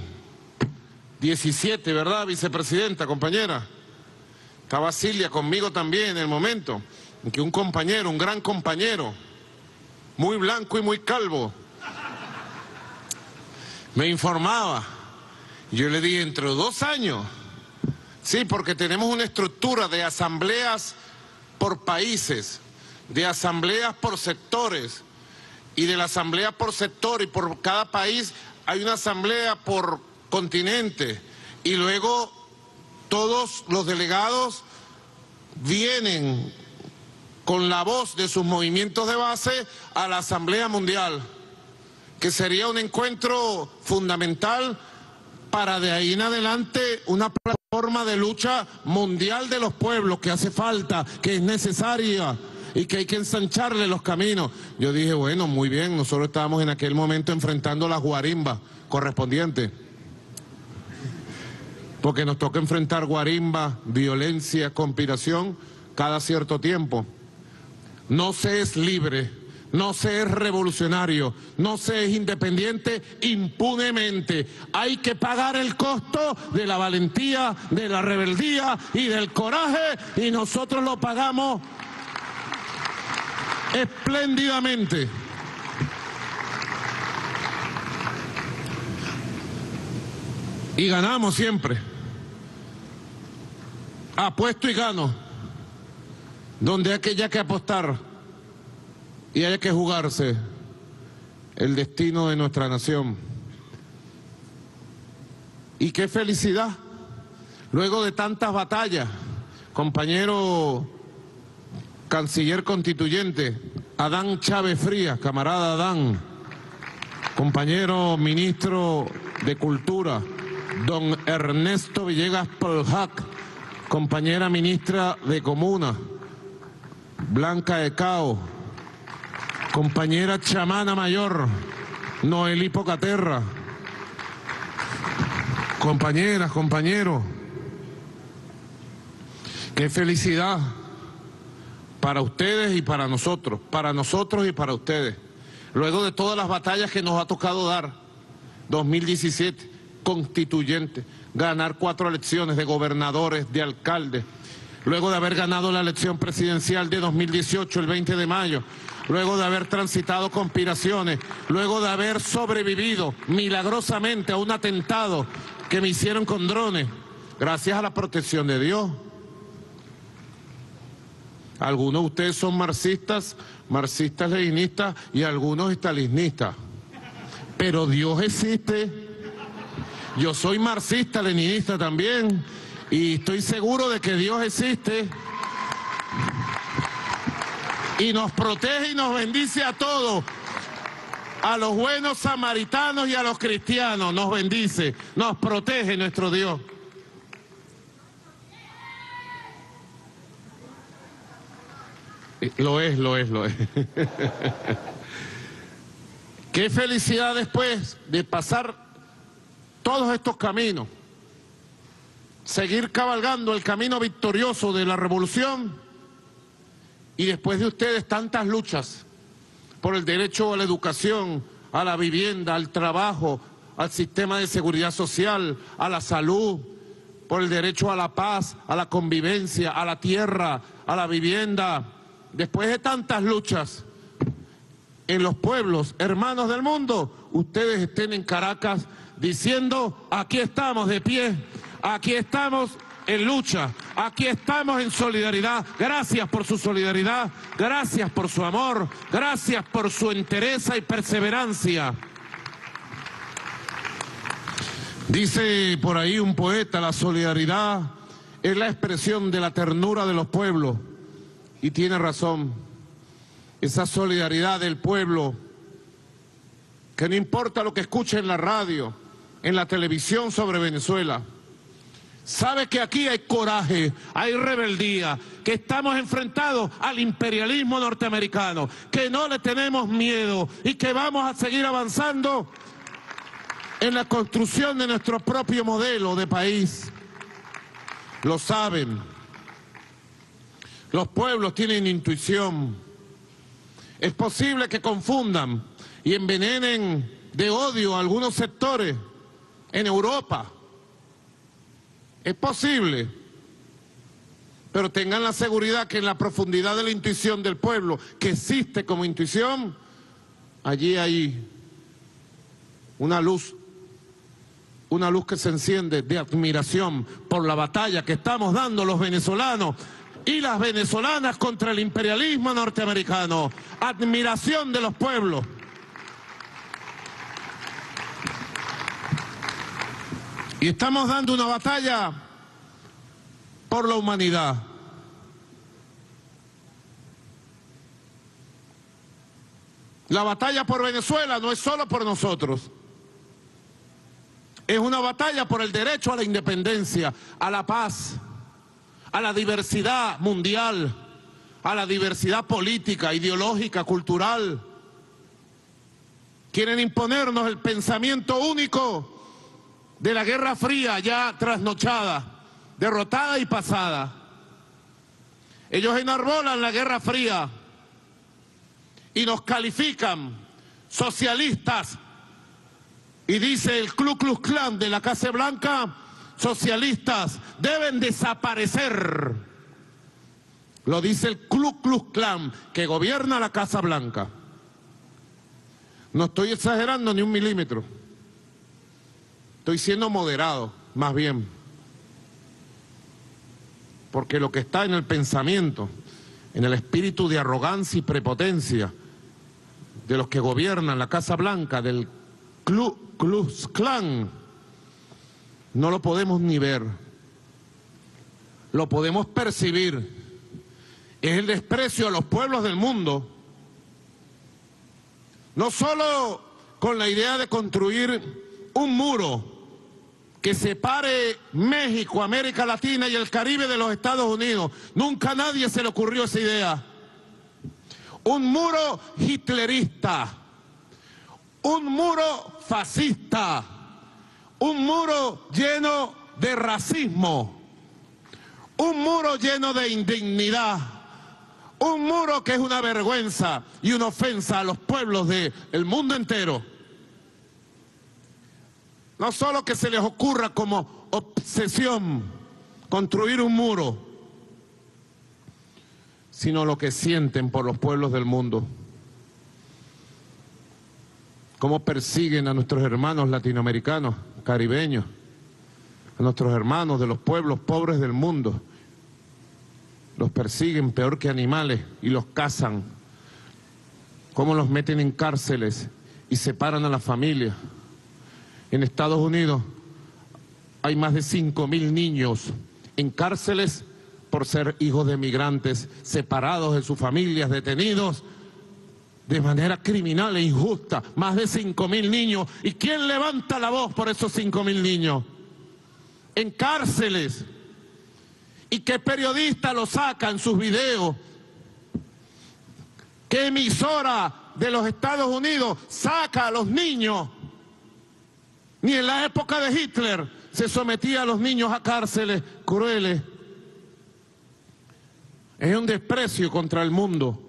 diecisiete, ¿verdad, vicepresidenta, compañera? Estaba Cilia conmigo también en el momento en que un compañero, un gran compañero, muy blanco y muy calvo, me informaba. Yo le dije, entre dos años, sí, porque tenemos una estructura de asambleas por países, de asambleas por sectores, y de la asamblea por sector y por cada país hay una asamblea por continente, y luego todos los delegados vienen con la voz de sus movimientos de base a la Asamblea Mundial, que sería un encuentro fundamental para de ahí en adelante una plataforma de lucha mundial de los pueblos que hace falta, que es necesaria y que hay que ensancharle los caminos. Yo dije, bueno, muy bien, nosotros estábamos en aquel momento enfrentando las guarimbas correspondientes, porque nos toca enfrentar guarimbas, violencia, conspiración cada cierto tiempo. No se es libre, no se es revolucionario, no se es independiente impunemente. Hay que pagar el costo de la valentía, de la rebeldía y del coraje, y nosotros lo pagamos espléndidamente. Y ganamos siempre. Apuesto y gano. Donde haya que apostar y haya que jugarse el destino de nuestra nación. Y qué felicidad, luego de tantas batallas, compañero canciller constituyente, Adán Chávez Frías, camarada Adán, compañero ministro de Cultura, don Ernesto Villegas Poljac, compañera ministra de Comuna, Blanca Ecao, compañera chamana mayor, Noelí Pocaterra. Compañeras, compañeros, qué felicidad para ustedes y para nosotros, para nosotros y para ustedes. Luego de todas las batallas que nos ha tocado dar, dos mil diecisiete, constituyente, ganar cuatro elecciones de gobernadores, de alcaldes, luego de haber ganado la elección presidencial de dos mil dieciocho, el veinte de mayo, luego de haber transitado conspiraciones, luego de haber sobrevivido milagrosamente a un atentado que me hicieron con drones, gracias a la protección de Dios. Algunos de ustedes son marxistas, marxistas leninistas y algunos estalinistas, pero Dios existe. Yo soy marxista leninista también, y estoy seguro de que Dios existe y nos protege y nos bendice a todos, a los buenos samaritanos y a los cristianos. Nos bendice, nos protege nuestro Dios. Lo es, lo es, lo es. Qué felicidad después de pasar todos estos caminos, seguir cabalgando el camino victorioso de la revolución, y después de ustedes tantas luchas por el derecho a la educación, a la vivienda, al trabajo, al sistema de seguridad social, a la salud, por el derecho a la paz, a la convivencia, a la tierra, a la vivienda. Después de tantas luchas en los pueblos hermanos del mundo, ustedes estén en Caracas diciendo, aquí estamos de pie, aquí estamos en lucha, aquí estamos en solidaridad. Gracias por su solidaridad, gracias por su amor, gracias por su entereza y perseverancia. Dice por ahí un poeta, la solidaridad es la expresión de la ternura de los pueblos, y tiene razón. Esa solidaridad del pueblo, que no importa lo que escuche en la radio, en la televisión sobre Venezuela, sabe que aquí hay coraje, hay rebeldía, que estamos enfrentados al imperialismo norteamericano, que no le tenemos miedo y que vamos a seguir avanzando en la construcción de nuestro propio modelo de país. Lo saben. Los pueblos tienen intuición. Es posible que confundan y envenenen de odio a algunos sectores en Europa, Es posible, pero tengan la seguridad que en la profundidad de la intuición del pueblo, que existe como intuición, allí hay una luz, una luz que se enciende de admiración por la batalla que estamos dando los venezolanos y las venezolanas contra el imperialismo norteamericano. Admiración de los pueblos. Y estamos dando una batalla por la humanidad. La batalla por Venezuela no es solo por nosotros. Es una batalla por el derecho a la independencia, a la paz, a la diversidad mundial, a la diversidad política, ideológica, cultural. Quieren imponernos el pensamiento único de la Guerra Fría ya trasnochada, derrotada y pasada. Ellos enarbolan la Guerra Fría y nos califican socialistas. Y dice el Ku Klux Klan de la Casa Blanca, socialistas deben desaparecer. Lo dice el Ku Klux Klan que gobierna la Casa Blanca. No estoy exagerando ni un milímetro. Estoy siendo moderado, más bien, porque lo que está en el pensamiento, en el espíritu de arrogancia y prepotencia de los que gobiernan la Casa Blanca, del Ku Klux Klan, no lo podemos ni ver, lo podemos percibir. Es el desprecio a los pueblos del mundo, no solo con la idea de construir un muro que separe México, América Latina y el Caribe de los Estados Unidos. Nunca a nadie se le ocurrió esa idea. Un muro hitlerista, un muro fascista, un muro lleno de racismo, un muro lleno de indignidad, un muro que es una vergüenza y una ofensa a los pueblos del mundo entero. No solo que se les ocurra como obsesión construir un muro, sino lo que sienten por los pueblos del mundo. Cómo persiguen a nuestros hermanos latinoamericanos, caribeños, a nuestros hermanos de los pueblos pobres del mundo. Los persiguen peor que animales y los cazan. Cómo los meten en cárceles y separan a las familias. En Estados Unidos hay más de cinco mil niños en cárceles por ser hijos de migrantes, separados de sus familias, detenidos de manera criminal e injusta. Más de cinco mil niños. ¿Y quién levanta la voz por esos cinco mil niños? En cárceles. ¿Y qué periodista lo saca en sus videos? ¿Qué emisora de los Estados Unidos saca a los niños? Ni en la época de Hitler se sometía a los niños a cárceles crueles. Es un desprecio contra el mundo.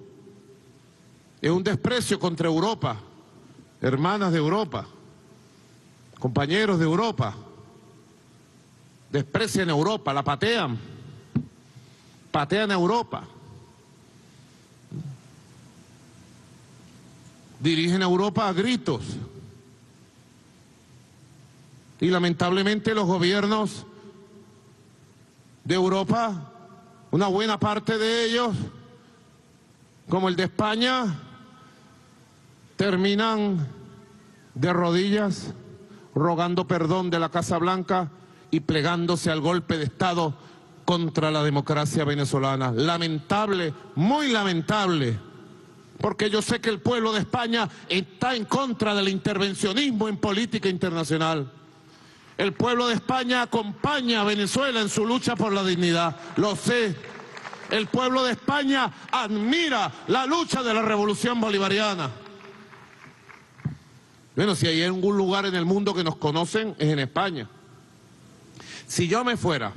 Es un desprecio contra Europa, hermanas de Europa, compañeros de Europa. Desprecian a Europa, la patean. Patean a Europa. Dirigen a Europa a gritos. Y lamentablemente los gobiernos de Europa, una buena parte de ellos, como el de España, terminan de rodillas, rogando perdón de la Casa Blanca y plegándose al golpe de Estado contra la democracia venezolana. Lamentable, muy lamentable, porque yo sé que el pueblo de España está en contra del intervencionismo en política internacional. El pueblo de España acompaña a Venezuela en su lucha por la dignidad, lo sé. El pueblo de España admira la lucha de la revolución bolivariana. Bueno, si hay algún lugar en el mundo que nos conocen, es en España. Si yo me fuera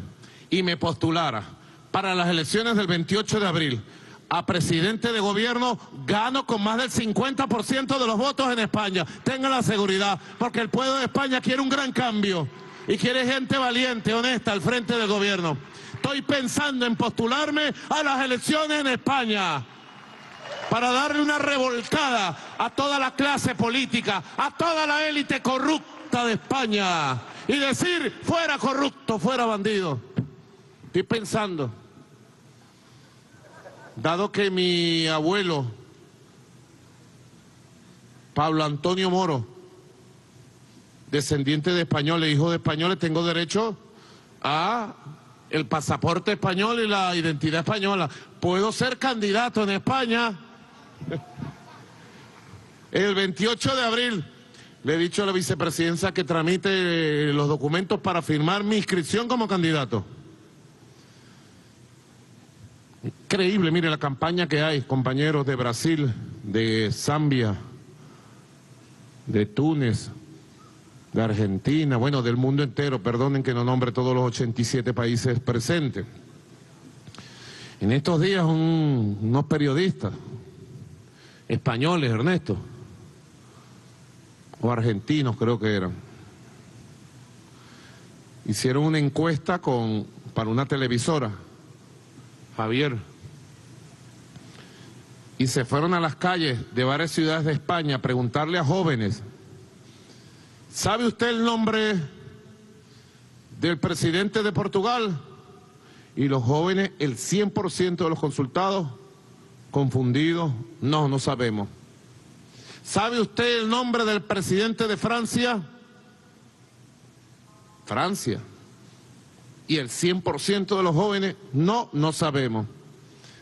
y me postulara para las elecciones del veintiocho de abril a presidente de gobierno, gano con más del cincuenta por ciento de los votos en España. Tengan la seguridad, porque el pueblo de España quiere un gran cambio. y quiere gente valiente, honesta, al frente del gobierno. Estoy pensando en postularme a las elecciones en España para darle una revolcada a toda la clase política, a toda la élite corrupta de España y decir, fuera corrupto, fuera bandido. Estoy pensando, dado que mi abuelo, Pablo Antonio Moros, descendiente de españoles, hijo de españoles, tengo derecho a el pasaporte español y la identidad española. ¿Puedo ser candidato en España? El veintiocho de abril le he dicho a la vicepresidencia que tramite los documentos para firmar mi inscripción como candidato. Increíble, mire la campaña que hay, compañeros, de Brasil, de Zambia, de Túnez, de Argentina, bueno, del mundo entero, perdonen que no nombre todos los ochenta y siete países presentes. En estos días un, unos periodistas españoles, Ernesto, o argentinos creo que eran, hicieron una encuesta con, para una televisora, Javier, y se fueron a las calles de varias ciudades de España a preguntarle a jóvenes, ¿sabe usted el nombre del presidente de Portugal? Y los jóvenes, el cien por ciento de los consultados, confundidos, no, no sabemos. ¿Sabe usted el nombre del presidente de Francia? Francia. Y el cien por ciento de los jóvenes, no, no sabemos.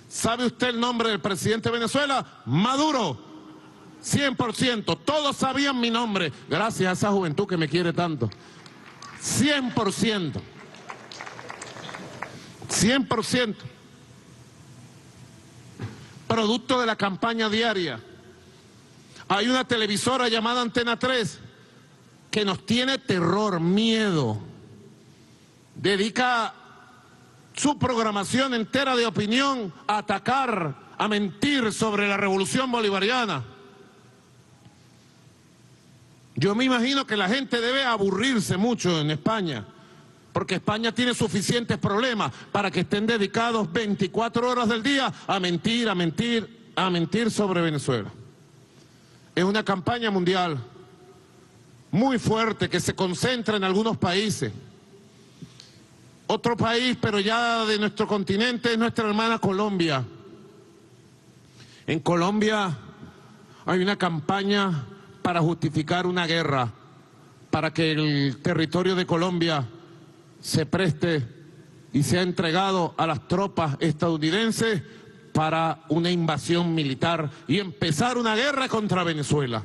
¿Sabe usted el nombre del presidente de Venezuela? Maduro. cien por ciento, todos sabían mi nombre, gracias a esa juventud que me quiere tanto. cien por ciento. cien por ciento. Producto de la campaña diaria. Hay una televisora llamada Antena tres que nos tiene terror, miedo. Dedica su programación entera de opinión a atacar, a mentir sobre la revolución bolivariana. Yo me imagino que la gente debe aburrirse mucho en España, porque España tiene suficientes problemas para que estén dedicados veinticuatro horas del día a mentir, a mentir, a mentir sobre Venezuela. Es una campaña mundial muy fuerte que se concentra en algunos países. Otro país, pero ya de nuestro continente, es nuestra hermana Colombia. En Colombia hay una campaña para justificar una guerra, para que el territorio de Colombia se preste y sea entregado a las tropas estadounidenses para una invasión militar y empezar una guerra contra Venezuela.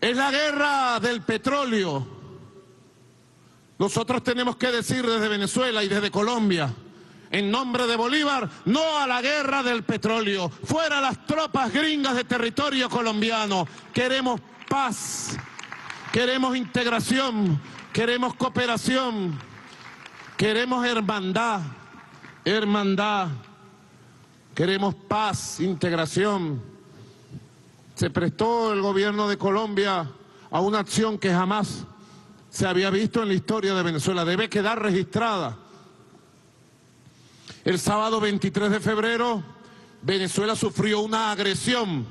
Es la guerra del petróleo. Nosotros tenemos que decir desde Venezuela y desde Colombia, en nombre de Bolívar, no a la guerra del petróleo, fuera las tropas gringas de territorio colombiano. Queremos paz, queremos integración, queremos cooperación, queremos hermandad, hermandad, queremos paz, integración. Se prestó el gobierno de Colombia a una acción que jamás se había visto en la historia de Venezuela, debe quedar registrada. El sábado veintitrés de febrero, Venezuela sufrió una agresión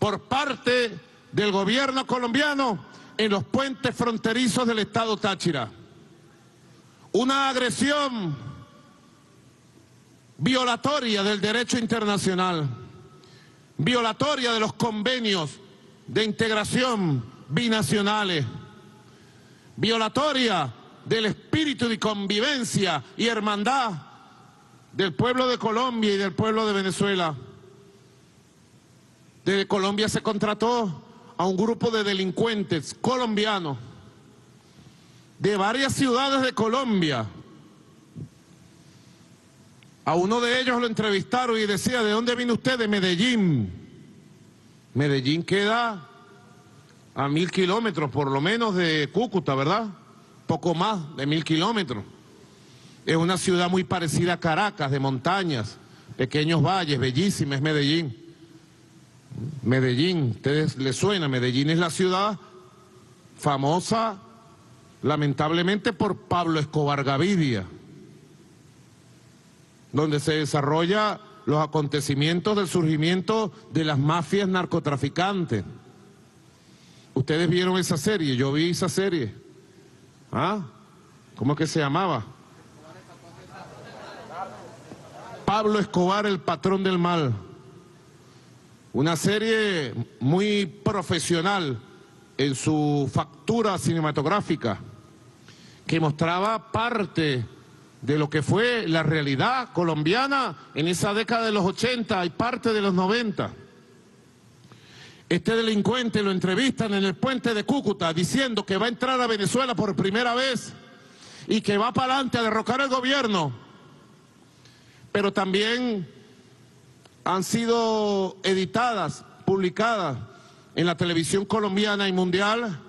por parte del gobierno colombiano en los puentes fronterizos del Estado Táchira. Una agresión violatoria del derecho internacional, violatoria de los convenios de integración binacionales, violatoria del espíritu de convivencia y hermandad del pueblo de Colombia y del pueblo de Venezuela. Desde Colombia se contrató a un grupo de delincuentes colombianos de varias ciudades de Colombia. A uno de ellos lo entrevistaron y decía, ¿de dónde vino usted? De Medellín. Medellín queda a mil kilómetros por lo menos de Cúcuta, ¿verdad? Poco más de mil kilómetros. Es una ciudad muy parecida a Caracas, de montañas, pequeños valles, bellísima es Medellín. Medellín, ustedes les suena, Medellín es la ciudad famosa lamentablemente por Pablo Escobar Gaviria, donde se desarrollan los acontecimientos del surgimiento de las mafias narcotraficantes. Ustedes vieron esa serie, yo vi esa serie. ¿Ah? ¿Cómo es que se llamaba? Pablo Escobar, el patrón del mal. Una serie muy profesional en su factura cinematográfica, que mostraba parte de lo que fue la realidad colombiana en esa década de los ochenta y parte de los noventa. Este delincuente lo entrevistan en el puente de Cúcuta diciendo que va a entrar a Venezuela por primera vez y que va para adelante a derrocar el gobierno. Pero también han sido editadas, publicadas en la televisión colombiana y mundial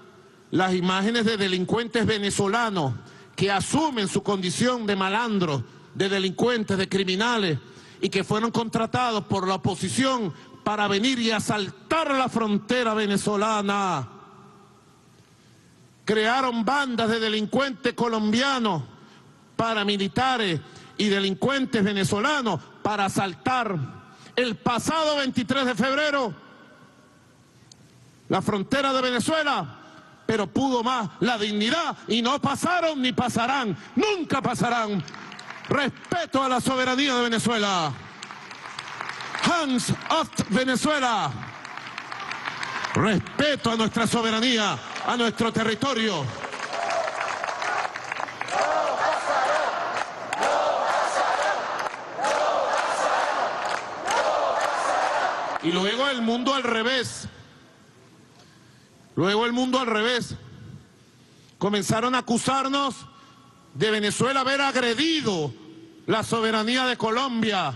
las imágenes de delincuentes venezolanos que asumen su condición de malandros, de delincuentes, de criminales, y que fueron contratados por la oposición para venir y asaltar la frontera venezolana. Crearon bandas de delincuentes colombianos, paramilitares y delincuentes venezolanos para asaltar el pasado veintitrés de febrero la frontera de Venezuela. Pero pudo más la dignidad y no pasaron ni pasarán, nunca pasarán. Respeto a la soberanía de Venezuela. Hands off Venezuela. Respeto a nuestra soberanía, a nuestro territorio. No pasarán, no pasarán, no pasarán, no pasarán. Y luego el mundo al revés. Luego el mundo al revés. Comenzaron a acusarnos de Venezuela haber agredido la soberanía de Colombia.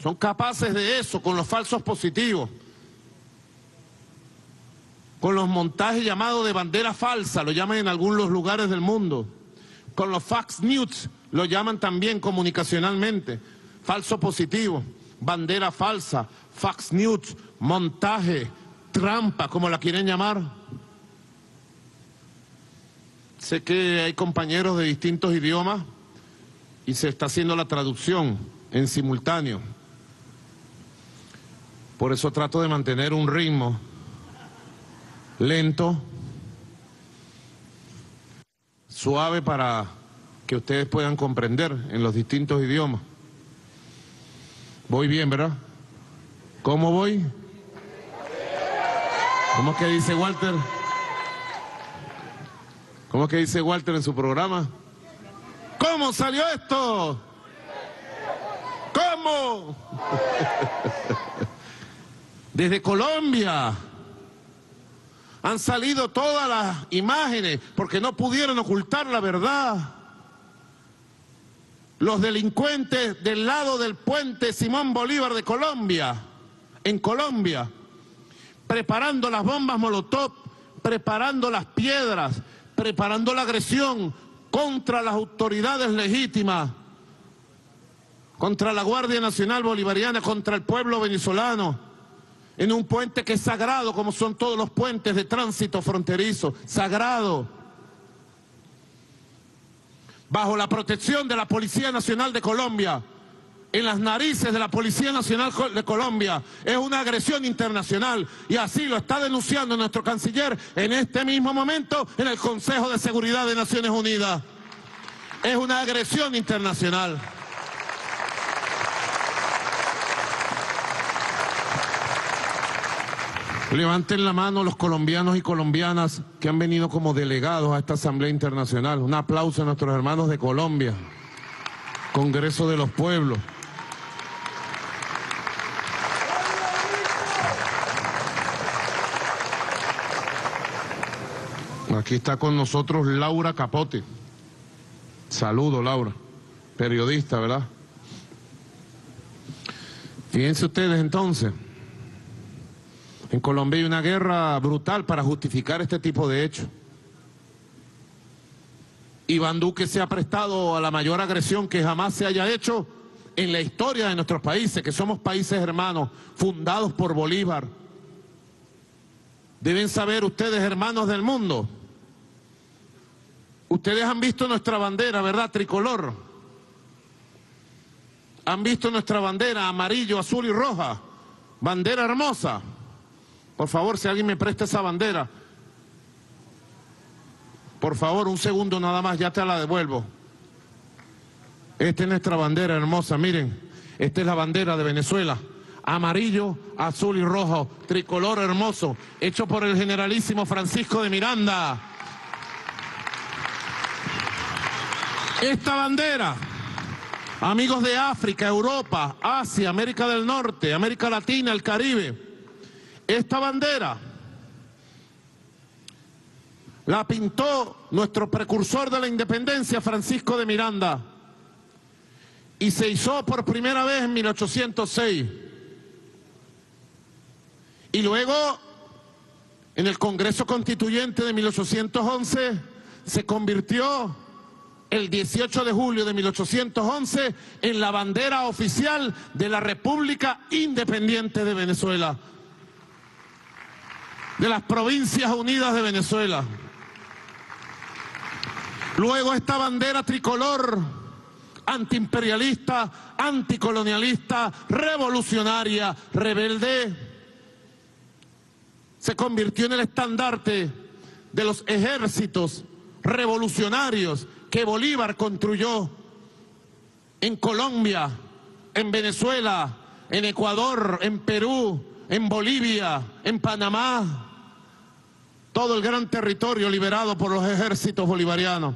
Son capaces de eso con los falsos positivos, con los montajes llamados de bandera falsa, lo llaman en algunos lugares del mundo, con los fax news, lo llaman también comunicacionalmente, falso positivo, bandera falsa, fax news, montaje, trampa, como la quieren llamar. Sé que hay compañeros de distintos idiomas y se está haciendo la traducción en simultáneo. Por eso trato de mantener un ritmo lento, suave, para que ustedes puedan comprender en los distintos idiomas. Voy bien, ¿verdad? ¿Cómo voy? ¿Cómo es que dice Walter? ¿Cómo es que dice Walter en su programa? ¿Cómo salió esto? ¿Cómo? Desde Colombia han salido todas las imágenes porque no pudieron ocultar la verdad. Los delincuentes del lado del puente Simón Bolívar de Colombia, en Colombia, preparando las bombas molotov, preparando las piedras, preparando la agresión contra las autoridades legítimas, contra la Guardia Nacional Bolivariana, contra el pueblo venezolano, en un puente que es sagrado, como son todos los puentes de tránsito fronterizo, sagrado, bajo la protección de la Policía Nacional de Colombia, en las narices de la Policía Nacional de Colombia. Es una agresión internacional, y así lo está denunciando nuestro canciller en este mismo momento en el Consejo de Seguridad de Naciones Unidas. Es una agresión internacional. Levanten la mano los colombianos y colombianas que han venido como delegados a esta Asamblea Internacional. Un aplauso a nuestros hermanos de Colombia, Congreso de los Pueblos. Aquí está con nosotros Laura Capote. Saludo, Laura. Periodista, ¿verdad? Fíjense ustedes entonces. En Colombia hay una guerra brutal para justificar este tipo de hechos. Iván Duque se ha prestado a la mayor agresión que jamás se haya hecho en la historia de nuestros países, que somos países hermanos, fundados por Bolívar. Deben saber ustedes, hermanos del mundo, ustedes han visto nuestra bandera, ¿verdad? Tricolor. Han visto nuestra bandera, amarillo, azul y roja. Bandera hermosa. Por favor, si alguien me presta esa bandera. Por favor, un segundo nada más, ya te la devuelvo. Esta es nuestra bandera hermosa, miren. Esta es la bandera de Venezuela. Amarillo, azul y rojo, tricolor hermoso, hecho por el generalísimo Francisco de Miranda. Esta bandera, amigos de África, Europa, Asia, América del Norte, América Latina, el Caribe. Esta bandera la pintó nuestro precursor de la independencia, Francisco de Miranda, y se hizo por primera vez en mil ochocientos seis. Y luego, en el Congreso Constituyente de mil ochocientos once, se convirtió el dieciocho de julio de mil ochocientos once en la bandera oficial de la República Independiente de Venezuela, de las Provincias Unidas de Venezuela. Luego esta bandera tricolor, antiimperialista, anticolonialista, revolucionaria, rebelde, se convirtió en el estandarte de los ejércitos revolucionarios que Bolívar construyó en Colombia, en Venezuela, en Ecuador, en Perú, en Bolivia, en Panamá, todo el gran territorio liberado por los ejércitos bolivarianos.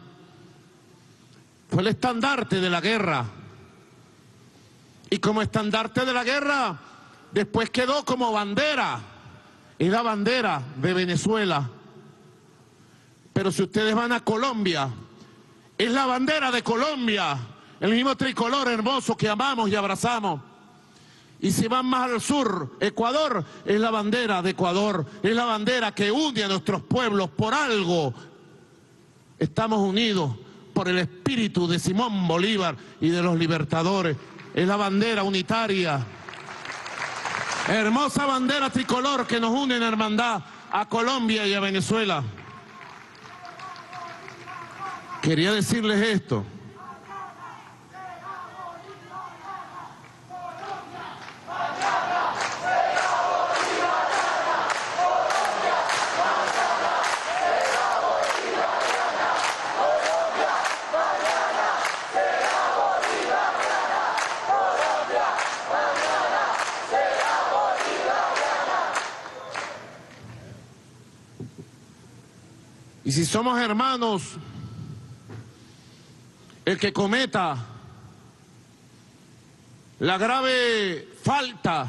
Fue el estandarte de la guerra. Y como estandarte de la guerra, después quedó como bandera. Es la bandera de Venezuela. Pero si ustedes van a Colombia, es la bandera de Colombia, el mismo tricolor hermoso que amamos y abrazamos. Y si van más al sur, Ecuador, es la bandera de Ecuador, es la bandera que une a nuestros pueblos por algo. Estamos unidos por el espíritu de Simón Bolívar y de los libertadores. Es la bandera unitaria. Hermosa bandera tricolor que nos une en hermandad a Colombia y a Venezuela. Quería decirles esto. Y si somos hermanos, el que cometa la grave falta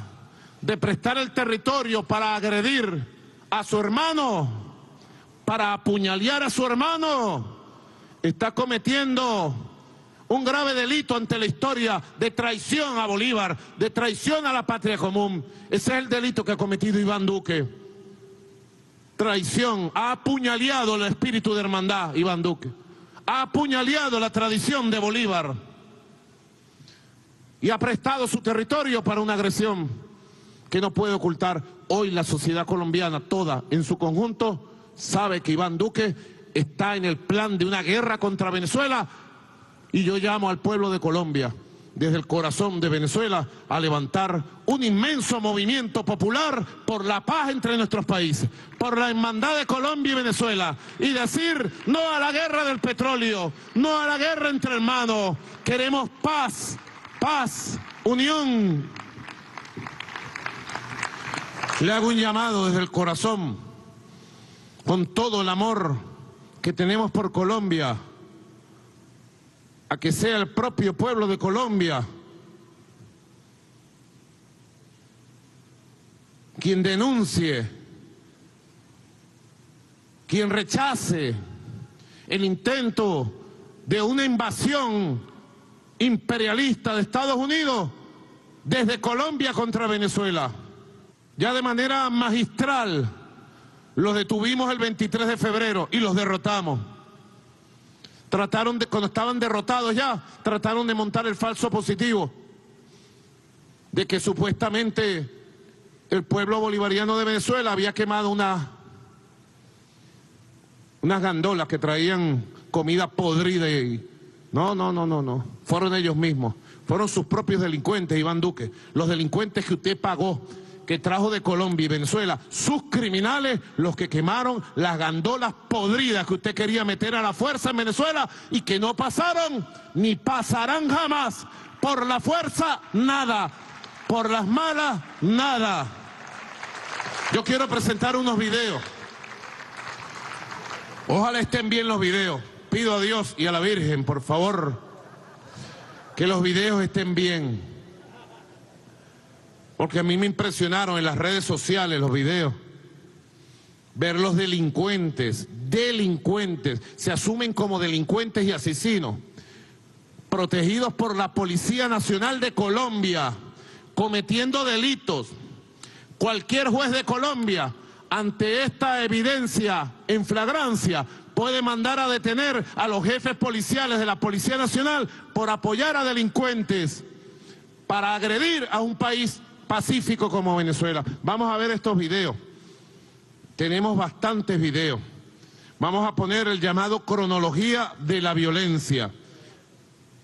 de prestar el territorio para agredir a su hermano, para apuñalar a su hermano, está cometiendo un grave delito ante la historia de traición a Bolívar, de traición a la patria común. Ese es el delito que ha cometido Iván Duque. Traición, ha apuñaleado el espíritu de hermandad, Iván Duque. Ha apuñaleado la tradición de Bolívar. Y ha prestado su territorio para una agresión que no puede ocultar. Hoy la sociedad colombiana toda, en su conjunto, sabe que Iván Duque está en el plan de una guerra contra Venezuela. Y yo llamo al pueblo de Colombia, desde el corazón de Venezuela, a levantar un inmenso movimiento popular por la paz entre nuestros países, por la hermandad de Colombia y Venezuela, y decir no a la guerra del petróleo, no a la guerra entre hermanos. Queremos paz, paz, unión. Le hago un llamado desde el corazón, con todo el amor que tenemos por Colombia, a que sea el propio pueblo de Colombia quien denuncie, quien rechace el intento de una invasión imperialista de Estados Unidos desde Colombia contra Venezuela. Ya de manera magistral los detuvimos el veintitrés de febrero y los derrotamos. Trataron de, cuando estaban derrotados ya, trataron de montar el falso positivo de que supuestamente el pueblo bolivariano de Venezuela había quemado una unas gandolas que traían comida podrida y... No, no, no, no, no. Fueron ellos mismos. Fueron sus propios delincuentes, Iván Duque. Los delincuentes que usted pagó, que trajo de Colombia y Venezuela. Sus criminales, los que quemaron las gandolas podridas que usted quería meter a la fuerza en Venezuela y que no pasaron ni pasarán jamás. Por la fuerza, nada. Por las malas, nada. Yo quiero presentar unos videos. Ojalá estén bien los videos. Pido a Dios y a la Virgen, por favor, que los videos estén bien. Porque a mí me impresionaron en las redes sociales los videos. Ver los delincuentes, delincuentes, se asumen como delincuentes y asesinos, protegidos por la Policía Nacional de Colombia, cometiendo delitos. Cualquier juez de Colombia, ante esta evidencia en flagrancia, puede mandar a detener a los jefes policiales de la Policía Nacional por apoyar a delincuentes para agredir a un país pacífico como Venezuela. Vamos a ver estos videos. Tenemos bastantes videos. Vamos a poner el llamado cronología de la violencia.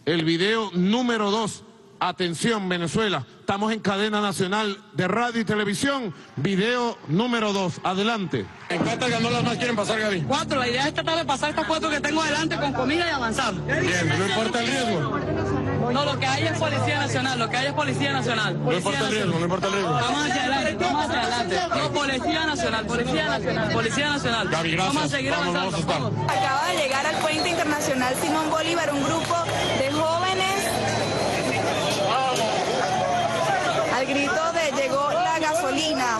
El video número dos. Atención, Venezuela. Estamos en cadena nacional de radio y televisión. Video número dos. Adelante. ¿En cuántas gandolas más quieren pasar, Gaby? Cuatro. La idea es tratar de pasar estas cuatro que tengo adelante con comida y avanzar. Bien, no importa el riesgo. No, lo que hay es Policía Nacional. Lo que hay es Policía Nacional. Policía no importa el riesgo, no importa el riesgo. Vamos hacia adelante, vamos hacia adelante. No, Policía Nacional, Policía Nacional, Policía Nacional. Gaby, gracias. Vamos a seguir avanzando. Vamos, vamos, vamos. Acaba de llegar al Puente Internacional Simón Bolívar un grupo de jóvenes. Al grito de llegó la gasolina.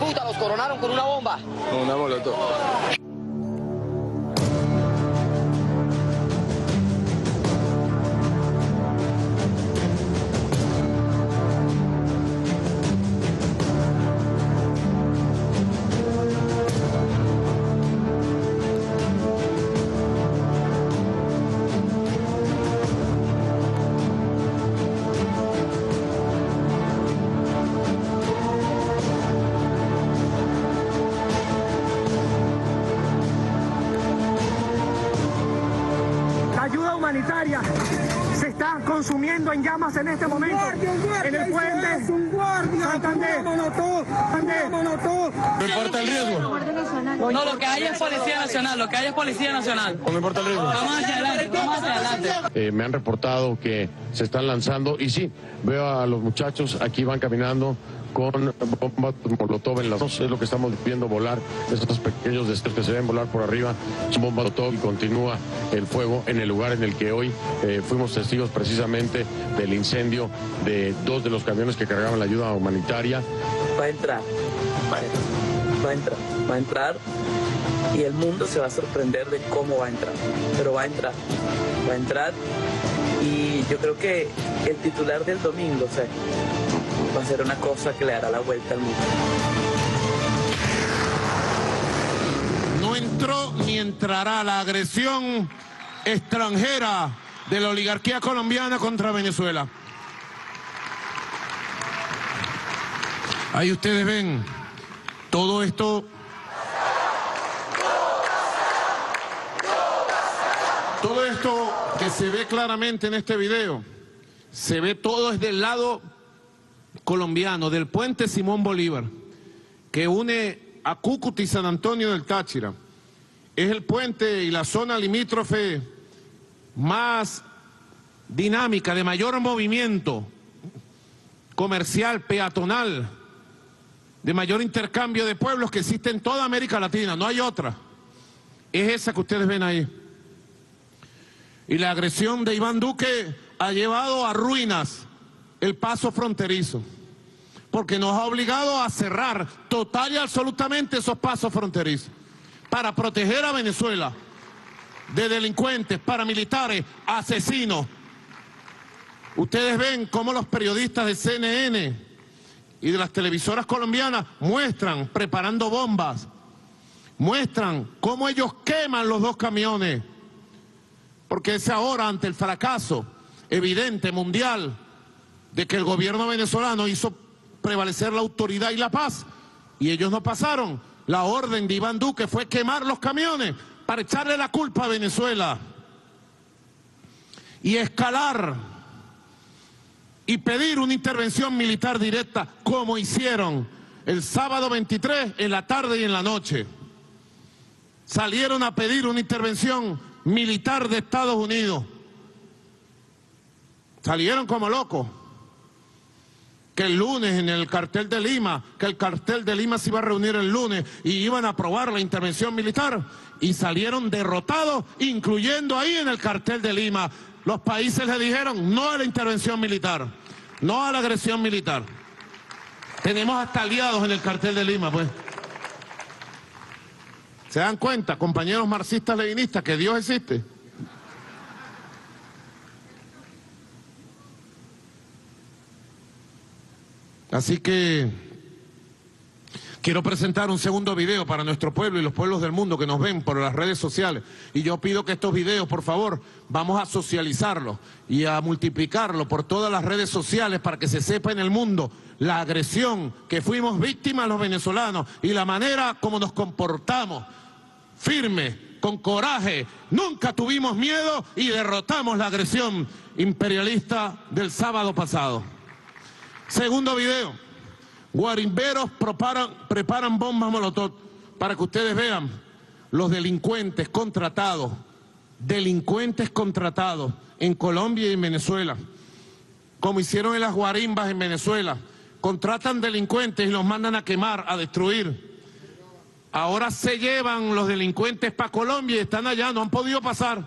Puta, los coronaron con una bomba. Con una molotov. Consumiendo en llamas en este momento, guardia, guardia, en el puente, es un guardia, Santander, Monotó, Santander, Monotó. No importa el riesgo. No, lo que hay es Policía Nacional, lo que hay es Policía Nacional. No importa el riesgo. Vamos hacia adelante, vamos hacia adelante. Eh, me han reportado que se están lanzando, y sí, veo a los muchachos, aquí van caminando con bombas molotov en las dos, es lo que estamos viendo volar, estos pequeños destellos que se ven volar por arriba, son bombas molotov y continúa el fuego en el lugar en el que hoy eh, fuimos testigos precisamente del incendio de dos de los camiones que cargaban la ayuda humanitaria. Va a entrar, va a entrar, va a entrar, va a entrar y el mundo se va a sorprender de cómo va a entrar, pero va a entrar, va a entrar y yo creo que el titular del domingo, o sea, va a ser una cosa que le dará la vuelta al mundo. No entró ni entrará la agresión extranjera de la oligarquía colombiana contra Venezuela. Ahí ustedes ven todo esto. Todo esto que se ve claramente en este video, se ve todo desde el lado colombiano, del puente Simón Bolívar, que une a Cúcuta y San Antonio del Táchira. Es el puente y la zona limítrofe más dinámica, de mayor movimiento comercial, peatonal, de mayor intercambio de pueblos que existe en toda América Latina, no hay otra. Es esa que ustedes ven ahí. Y la agresión de Iván Duque ha llevado a ruinas el paso fronterizo, porque nos ha obligado a cerrar total y absolutamente esos pasos fronterizos para proteger a Venezuela de delincuentes, paramilitares, asesinos. Ustedes ven cómo los periodistas de C N N y de las televisoras colombianas muestran preparando bombas, muestran cómo ellos queman los dos camiones, porque es ahora ante el fracaso evidente mundial de que el gobierno venezolano hizo prevalecer la autoridad y la paz, y ellos no pasaron. La orden de Iván Duque fue quemar los camiones para echarle la culpa a Venezuela y escalar y pedir una intervención militar directa, como hicieron el sábado veintitrés en la tarde y en la noche. Salieron a pedir una intervención militar de Estados Unidos. Salieron como locos. Que el lunes en el cartel de Lima, que el cartel de Lima se iba a reunir el lunes y iban a aprobar la intervención militar, y salieron derrotados, incluyendo ahí en el cartel de Lima. Los países le dijeron no a la intervención militar, no a la agresión militar. Tenemos hasta aliados en el cartel de Lima, pues. ¿Se dan cuenta, compañeros marxistas leninistas, que Dios existe? Así que quiero presentar un segundo video para nuestro pueblo y los pueblos del mundo que nos ven por las redes sociales. Y yo pido que estos videos, por favor, vamos a socializarlos y a multiplicarlos por todas las redes sociales para que se sepa en el mundo la agresión que fuimos víctimas los venezolanos y la manera como nos comportamos, firme, con coraje. Nunca tuvimos miedo y derrotamos la agresión imperialista del sábado pasado. Segundo video, guarimberos preparan, preparan bombas molotov para que ustedes vean los delincuentes contratados, delincuentes contratados en Colombia y en Venezuela, como hicieron en las guarimbas en Venezuela. Contratan delincuentes y los mandan a quemar, a destruir. Ahora se llevan los delincuentes para Colombia y están allá, no han podido pasar.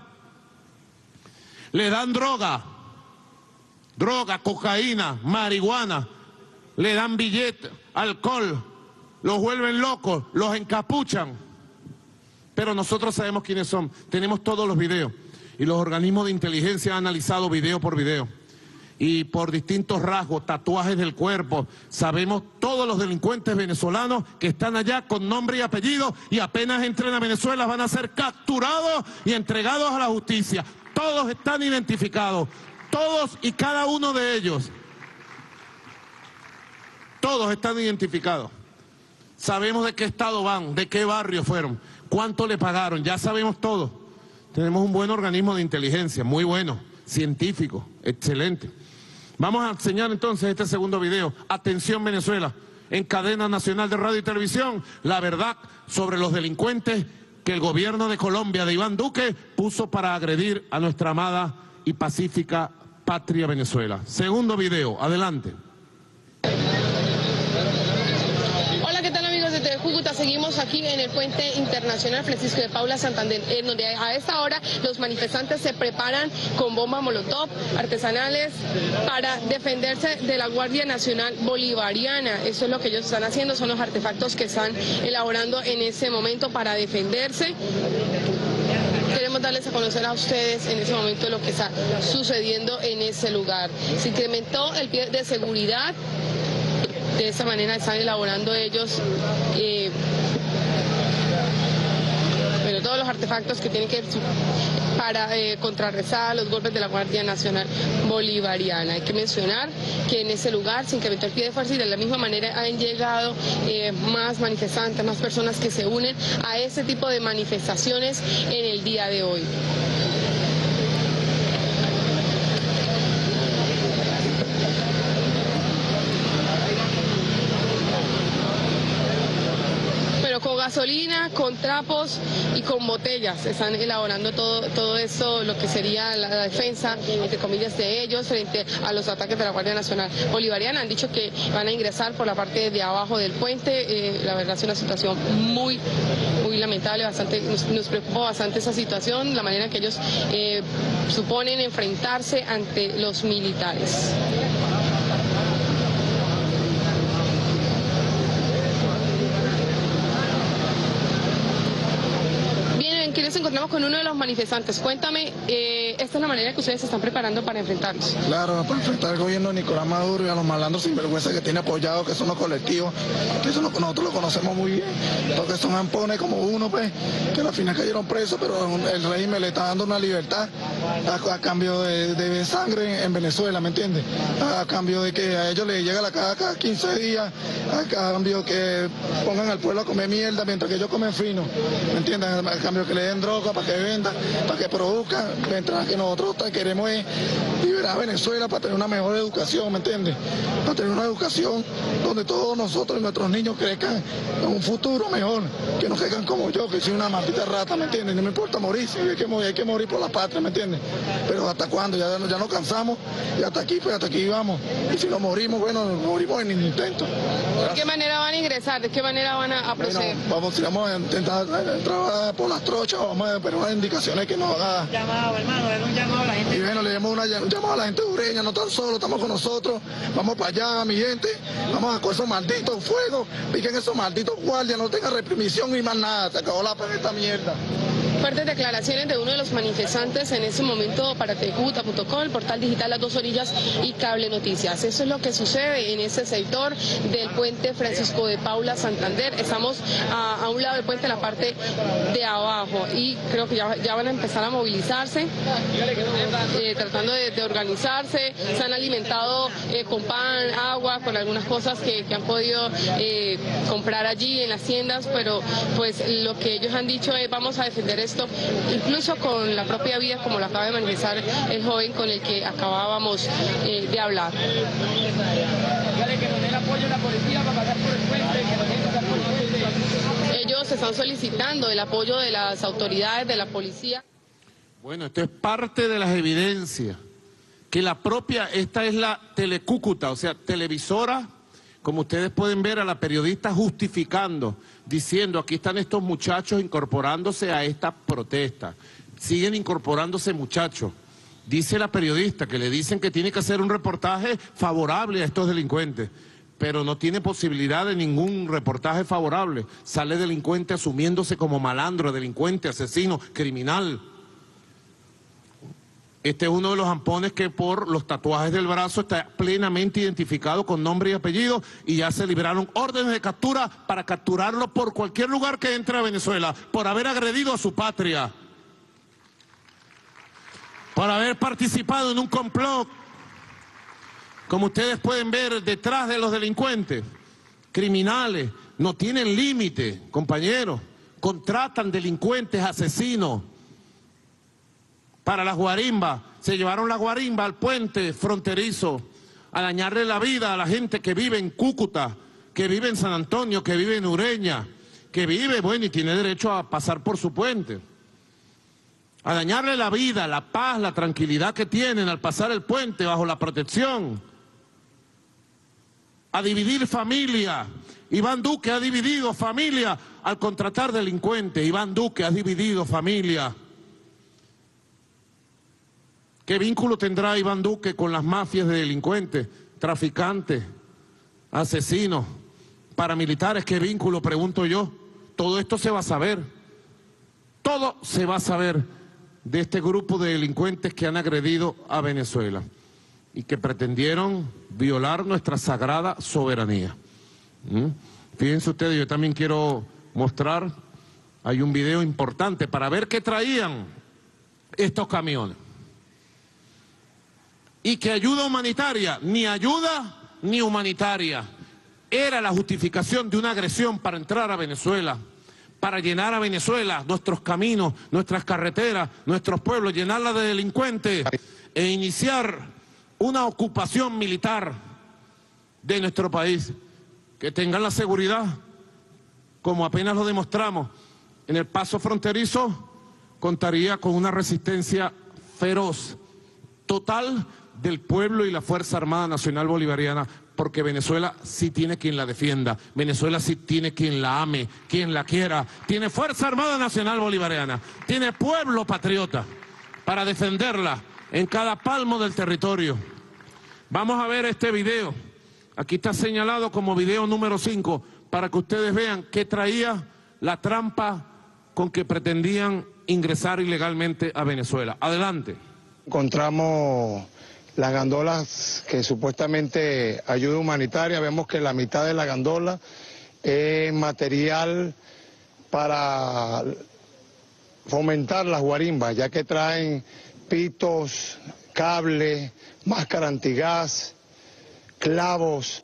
Le dan droga. Droga, cocaína, marihuana, le dan billetes, alcohol, los vuelven locos, los encapuchan. Pero nosotros sabemos quiénes son, tenemos todos los videos. Y los organismos de inteligencia han analizado video por video. Y por distintos rasgos, tatuajes del cuerpo, sabemos todos los delincuentes venezolanos que están allá con nombre y apellido, y apenas entren a Venezuela van a ser capturados y entregados a la justicia. Todos están identificados. Todos y cada uno de ellos, todos están identificados. Sabemos de qué estado van, de qué barrio fueron, cuánto le pagaron, ya sabemos todo. Tenemos un buen organismo de inteligencia, muy bueno, científico, excelente. Vamos a enseñar entonces este segundo video. Atención Venezuela, en cadena nacional de radio y televisión, la verdad sobre los delincuentes que el gobierno de Colombia de Iván Duque puso para agredir a nuestra amada y pacífica patria Venezuela. Segundo video, adelante. Hola, ¿qué tal amigos de T V Cúcuta? Seguimos aquí en el Puente Internacional Francisco de Paula Santander, en donde a esta hora los manifestantes se preparan con bombas molotov artesanales para defenderse de la Guardia Nacional Bolivariana. Eso es lo que ellos están haciendo, son los artefactos que están elaborando en ese momento para defenderse. Queremos darles a conocer a ustedes en ese momento lo que está sucediendo en ese lugar. Se incrementó el pie de seguridad, de esa manera están elaborando ellos eh, bueno, todos los artefactos que tienen que para eh, contrarrestar los golpes de la Guardia Nacional Bolivariana. Hay que mencionar que en ese lugar se incrementó el pie de fuerza y de la misma manera han llegado eh, más manifestantes, más personas que se unen a ese tipo de manifestaciones en el día de hoy. gasolina, con trapos y con botellas. Están elaborando todo, todo eso, lo que sería la, la defensa, entre comillas, de ellos frente a los ataques de la Guardia Nacional Bolivariana. Han dicho que van a ingresar por la parte de abajo del puente. Eh, la verdad es una situación muy, muy lamentable, bastante, nos, nos preocupa bastante esa situación, la manera en que ellos eh, suponen enfrentarse ante los militares. Aquí nos encontramos con uno de los manifestantes. Cuéntame, eh, esta es la manera que ustedes se están preparando para enfrentarnos. Claro, para enfrentar al gobierno de Nicolás Maduro y a los malandros sinvergüenza que tiene apoyado, que son los colectivos, que eso nosotros lo conocemos muy bien, porque son ampones como uno, pues, que al final cayeron presos, pero el régimen le está dando una libertad a, a cambio de, de sangre en Venezuela, ¿me entiendes? A, a cambio de que a ellos les llega la caja cada quince días, a cambio que pongan al pueblo a comer mierda mientras que ellos comen fino, ¿me entiendes? A cambio que le den droga para que vendan, para que produzcan, mientras que nosotros queremos liberar a Venezuela para tener una mejor educación, ¿me entiendes? Para tener una educación donde todos nosotros y nuestros niños crezcan en un futuro mejor, que no crezcan como yo, que soy una maldita rata, ¿me entiendes? No me importa morir, si hay que morir, hay que morir por la patria, ¿me entiendes? Pero ¿hasta cuándo? Ya, ya nos cansamos, y hasta aquí, pues hasta aquí vamos. Y si nos morimos, bueno, nos morimos en el intento. ¿De qué manera van a ingresar? ¿De qué manera van a, a proceder? Bueno, vamos, si vamos a intentar entrar por las trochas, vamos a ver unas indicaciones que nos haga. Un llamado, hermano, era un llamado a la gente. Y bueno, le damos una, un llamado a la gente de Ureña, no tan solo, estamos con nosotros, vamos para allá, mi gente, vamos a con esos malditos fuegos, piquen esos malditos guardias, no tengan reprimición ni más nada, se acabó la pena esta mierda. Fuertes declaraciones de uno de los manifestantes en ese momento para Cúcuta punto com, el portal digital Las Dos Orillas y Cable Noticias. Eso es lo que sucede en ese sector del puente Francisco de Paula Santander. Estamos a, a un lado del puente, en la parte de abajo, y creo que ya, ya van a empezar a movilizarse, eh, tratando de, de organizarse. Se han alimentado eh, con pan, agua, con algunas cosas que, que han podido eh, comprar allí en las tiendas, pero pues lo que ellos han dicho es: vamos a defender esto, incluso con la propia vida, como lo acaba de manifestar el joven con el que acabábamos eh, de hablar. Ellos están solicitando el apoyo de las autoridades, de la policía. Bueno, esto es parte de las evidencias, que la propia, esta es la Telecúcuta, o sea, televisora, como ustedes pueden ver a la periodista justificando, diciendo: aquí están estos muchachos incorporándose a esta protesta, siguen incorporándose muchachos. Dice la periodista que le dicen que tiene que hacer un reportaje favorable a estos delincuentes, pero no tiene posibilidad de ningún reportaje favorable. Sale delincuente asumiéndose como malandro, delincuente, asesino, criminal. Este es uno de los ampones que por los tatuajes del brazo está plenamente identificado con nombre y apellido, y ya se libraron órdenes de captura para capturarlo por cualquier lugar que entre a Venezuela, por haber agredido a su patria, por haber participado en un complot. Como ustedes pueden ver, detrás de los delincuentes, criminales, no tienen límite, compañeros. Contratan delincuentes, asesinos, para las guarimbas. Se llevaron la guarimba al puente fronterizo, a dañarle la vida a la gente que vive en Cúcuta, que vive en San Antonio, que vive en Ureña, que vive, bueno, y tiene derecho a pasar por su puente. A dañarle la vida, la paz, la tranquilidad que tienen al pasar el puente bajo la protección. A dividir familia. Iván Duque ha dividido familia al contratar delincuentes. Iván Duque ha dividido familia. ¿Qué vínculo tendrá Iván Duque con las mafias de delincuentes, traficantes, asesinos, paramilitares? ¿Qué vínculo, pregunto yo? Todo esto se va a saber. Todo se va a saber de este grupo de delincuentes que han agredido a Venezuela y que pretendieron violar nuestra sagrada soberanía. ¿Mm? Fíjense ustedes, yo también quiero mostrar, hay un video importante para ver qué traían estos camiones. Y que ayuda humanitaria, ni ayuda ni humanitaria. Era la justificación de una agresión para entrar a Venezuela, para llenar a Venezuela, nuestros caminos, nuestras carreteras, nuestros pueblos, llenarla de delincuentes e iniciar una ocupación militar de nuestro país. Que tengan la seguridad como apenas lo demostramos en el paso fronterizo, contaría con una resistencia feroz, total, del pueblo y la Fuerza Armada Nacional Bolivariana, porque Venezuela sí tiene quien la defienda, Venezuela sí tiene quien la ame, quien la quiera, tiene Fuerza Armada Nacional Bolivariana, tiene pueblo patriota para defenderla en cada palmo del territorio. Vamos a ver este video, aquí está señalado como video número cinco, para que ustedes vean qué traía la trampa con que pretendían ingresar ilegalmente a Venezuela. Adelante. Encontramos las gandolas que supuestamente ayuda humanitaria, vemos que la mitad de la gandola es material para fomentar las guarimbas, ya que traen pitos, cables, máscara antigás, clavos.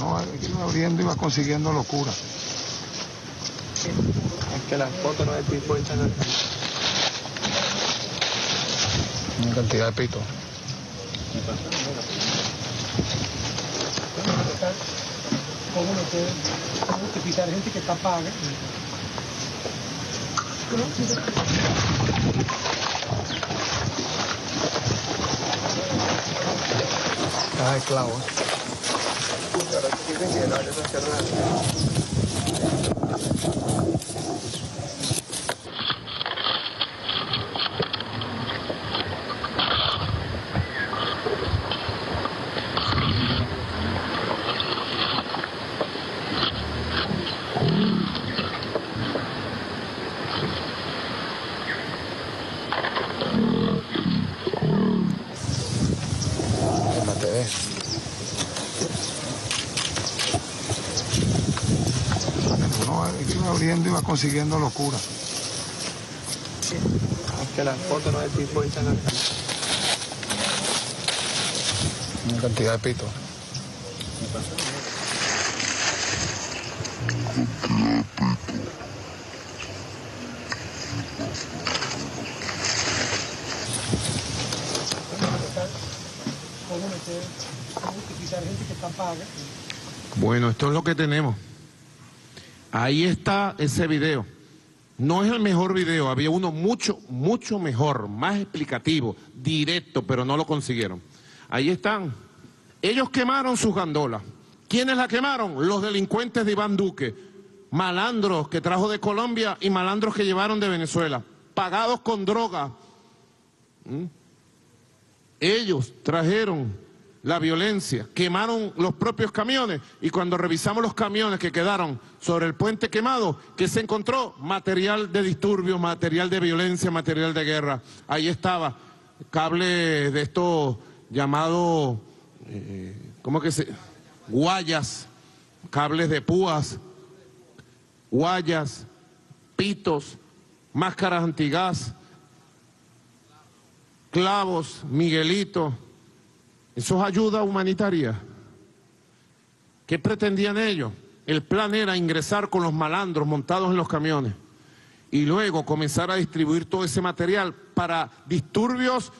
No, iba abriendo y iba consiguiendo locura. Es que las fotos no de pito echan al... Una cantidad de pito. ¿Cómo no puede? ¿Cómo te quitar gente que está paga? Caja de clavos. Iba consiguiendo locura. Es que las fotos no de pito echan al... Una cantidad de pito. Bueno, esto es lo que tenemos. Ahí está ese video. No es el mejor video, había uno mucho, mucho mejor, más explicativo, directo, pero no lo consiguieron. Ahí están. Ellos quemaron sus gandolas. ¿Quiénes la quemaron? Los delincuentes de Iván Duque. Malandros que trajo de Colombia y malandros que llevaron de Venezuela. Pagados con droga. ¿Mm? Ellos trajeron la violencia, quemaron los propios camiones, y cuando revisamos los camiones que quedaron sobre el puente quemado, ¿qué se encontró? Material de disturbios, material de violencia, material de guerra. Ahí estaba, cables de estos llamados, eh, ¿cómo que se? Guayas, cables de púas, guayas, pitos, máscaras antigás, clavos, miguelitos. Eso es ayuda humanitaria. ¿Qué pretendían ellos? El plan era ingresar con los malandros montados en los camiones y luego comenzar a distribuir todo ese material para disturbios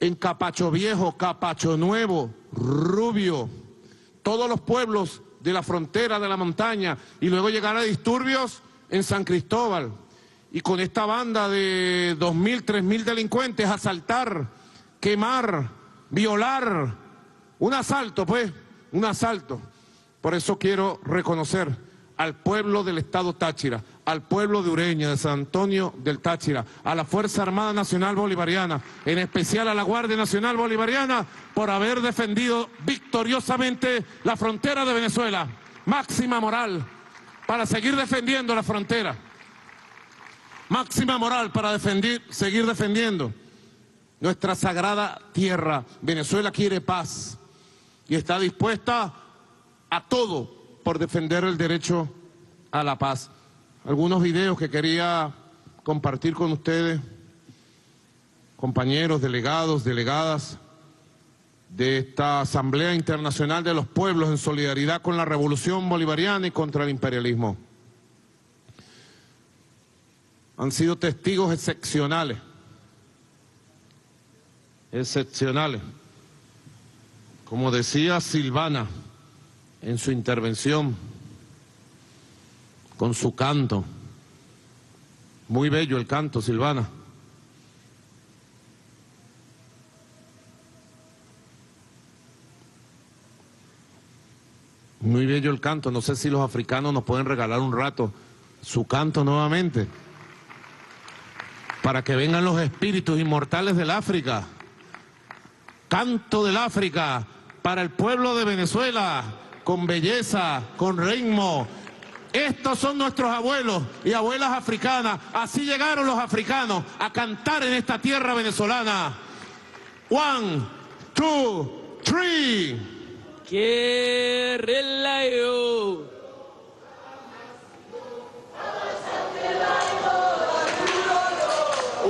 en Capacho Viejo, Capacho Nuevo, Rubio, todos los pueblos de la frontera de la montaña, y luego llegar a disturbios en San Cristóbal, y con esta banda de dos mil, tres mil delincuentes asaltar, quemar, violar, un asalto pues, un asalto. Por eso quiero reconocer al pueblo del Estado Táchira, al pueblo de Ureña, de San Antonio del Táchira, a la Fuerza Armada Nacional Bolivariana, en especial a la Guardia Nacional Bolivariana, por haber defendido victoriosamente la frontera de Venezuela. Máxima moral para seguir defendiendo la frontera. Máxima moral para defender, seguir defendiendo nuestra sagrada tierra. Venezuela quiere paz y está dispuesta a todo por defender el derecho a la paz. Algunos videos que quería compartir con ustedes, compañeros, delegados, delegadas de esta Asamblea Internacional de los Pueblos en solidaridad con la Revolución Bolivariana y contra el imperialismo. Han sido testigos excepcionales excepcionales. Como decía Silvana en su intervención, con su canto, muy bello el canto, Silvana. Muy bello el canto, no sé si los africanos nos pueden regalar un rato su canto nuevamente, para que vengan los espíritus inmortales del África. Canto del África, para el pueblo de Venezuela, con belleza, con ritmo. Estos son nuestros abuelos y abuelas africanas, así llegaron los africanos a cantar en esta tierra venezolana. One, two, three. Querela yo.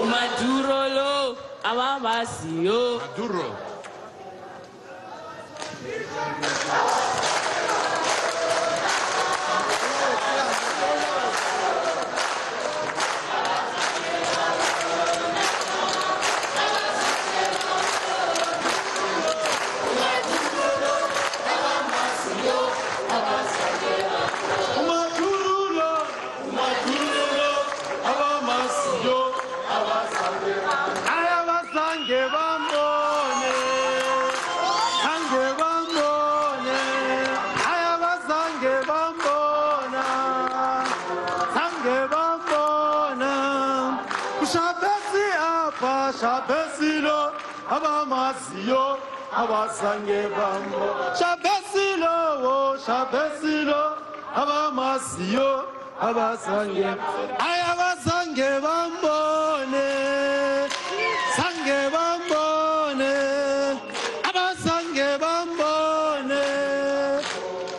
Maduro lo amabasio. Maduro. Abamasiyo, abasange bambo. Shabesilo, shabesilo, abamasiyo, abasange. Ay abasange bambo ne, sange bambo ne, abasange bambo ne,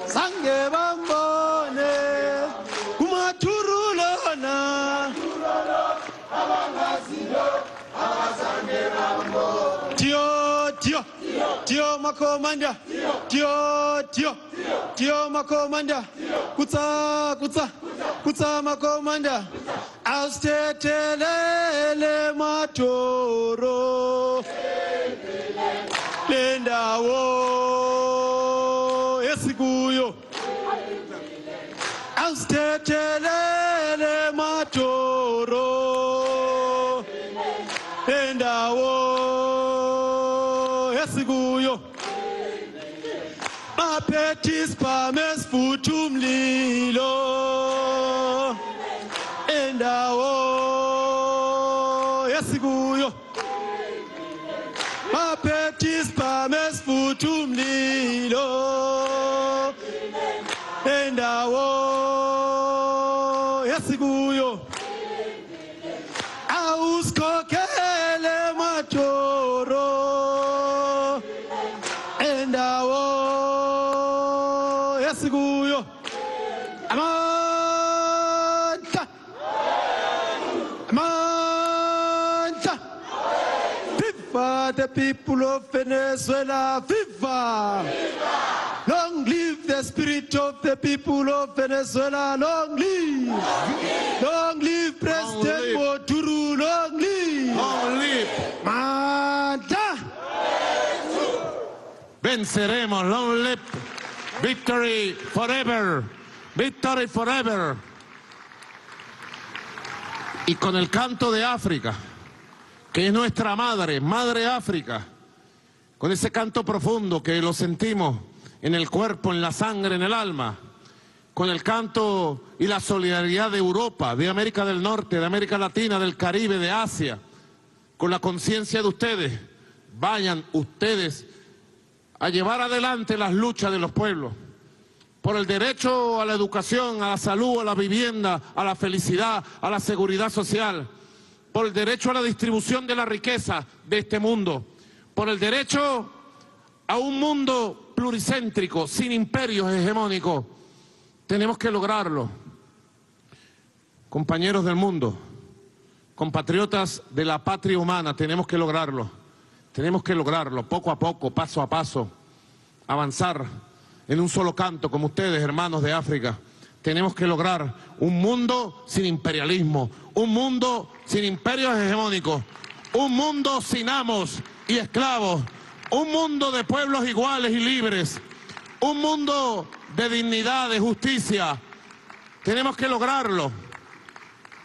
sange bambo ne. Kumachurulo na, kumachurulo, abamasiyo. Tio, tio, tio makomanda, tio, tio, tio makomanda, kutsa, kutsa, kutsa makomanda, austetelele matoro, lenda wo, esiguyo, austetelele matoro. Endawo esiguyo mapetis pames futumlilo endawo esiguyo mapetis pames futumlilo endawo esiguyo ausko the people of Venezuela, viva! Viva! Long live the spirit of the people of Venezuela, long live! Long live, long live President Maduro, long live! Long live! Manda! Venceremos, long live! Victory forever! Victory forever! Y con el canto de África, que es nuestra madre, Madre África, con ese canto profundo que lo sentimos en el cuerpo, en la sangre, en el alma, con el canto y la solidaridad de Europa, de América del Norte, de América Latina, del Caribe, de Asia, con la conciencia de ustedes, vayan ustedes a llevar adelante las luchas de los pueblos, por el derecho a la educación, a la salud, a la vivienda, a la felicidad, a la seguridad social, por el derecho a la distribución de la riqueza de este mundo, por el derecho a un mundo pluricéntrico, sin imperios hegemónicos. Tenemos que lograrlo. Compañeros del mundo, compatriotas de la patria humana, tenemos que lograrlo. Tenemos que lograrlo, poco a poco, paso a paso, avanzar en un solo canto, como ustedes, hermanos de África. Tenemos que lograr un mundo sin imperialismo, un mundo sin imperios hegemónicos, un mundo sin amos, y esclavos, un mundo de pueblos iguales y libres, un mundo de dignidad, de justicia. Tenemos que lograrlo.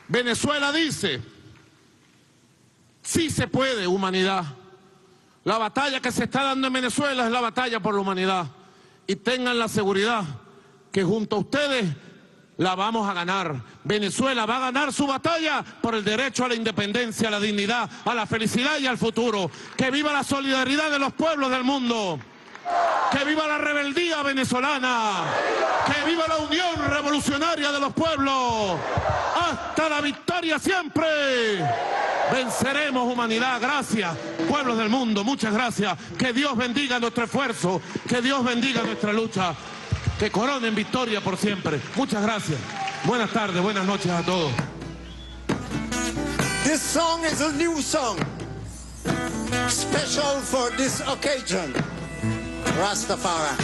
Venezuela dice, sí se puede, humanidad. La batalla que se está dando en Venezuela es la batalla por la humanidad. Y tengan la seguridad que junto a ustedes la vamos a ganar. Venezuela va a ganar su batalla por el derecho a la independencia, a la dignidad, a la felicidad y al futuro. ¡Que viva la solidaridad de los pueblos del mundo! ¡Que viva la rebeldía venezolana! ¡Que viva la unión revolucionaria de los pueblos! ¡Hasta la victoria siempre! Venceremos, humanidad. Gracias, pueblos del mundo, muchas gracias. Que Dios bendiga nuestro esfuerzo, que Dios bendiga nuestra lucha. Que coronen victoria por siempre. Muchas gracias. Buenas tardes, buenas noches a todos. This song is a new song, special for this occasion. Rastafari.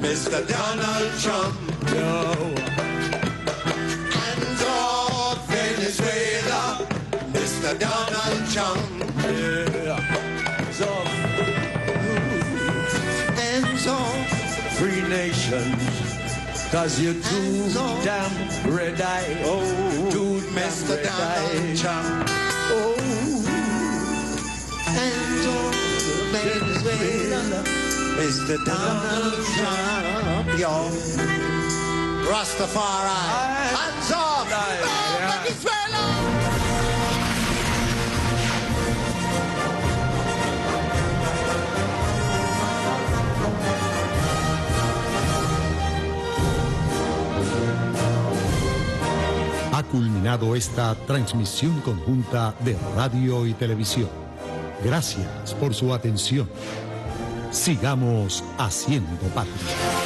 Mister Donald Trump, no. And all Venezuela, Mister Donald Trump, yeah. So, and so, free nations, cause you're too so, damn red-eyed, oh, too Mister Donald Trump, oh, and all Venezuela. Mister Donald Trump, yo, Rastafari, hands off, yeah. Venezuela! Ha culminado esta transmisión conjunta de radio y televisión. Gracias por su atención. Sigamos haciendo patria.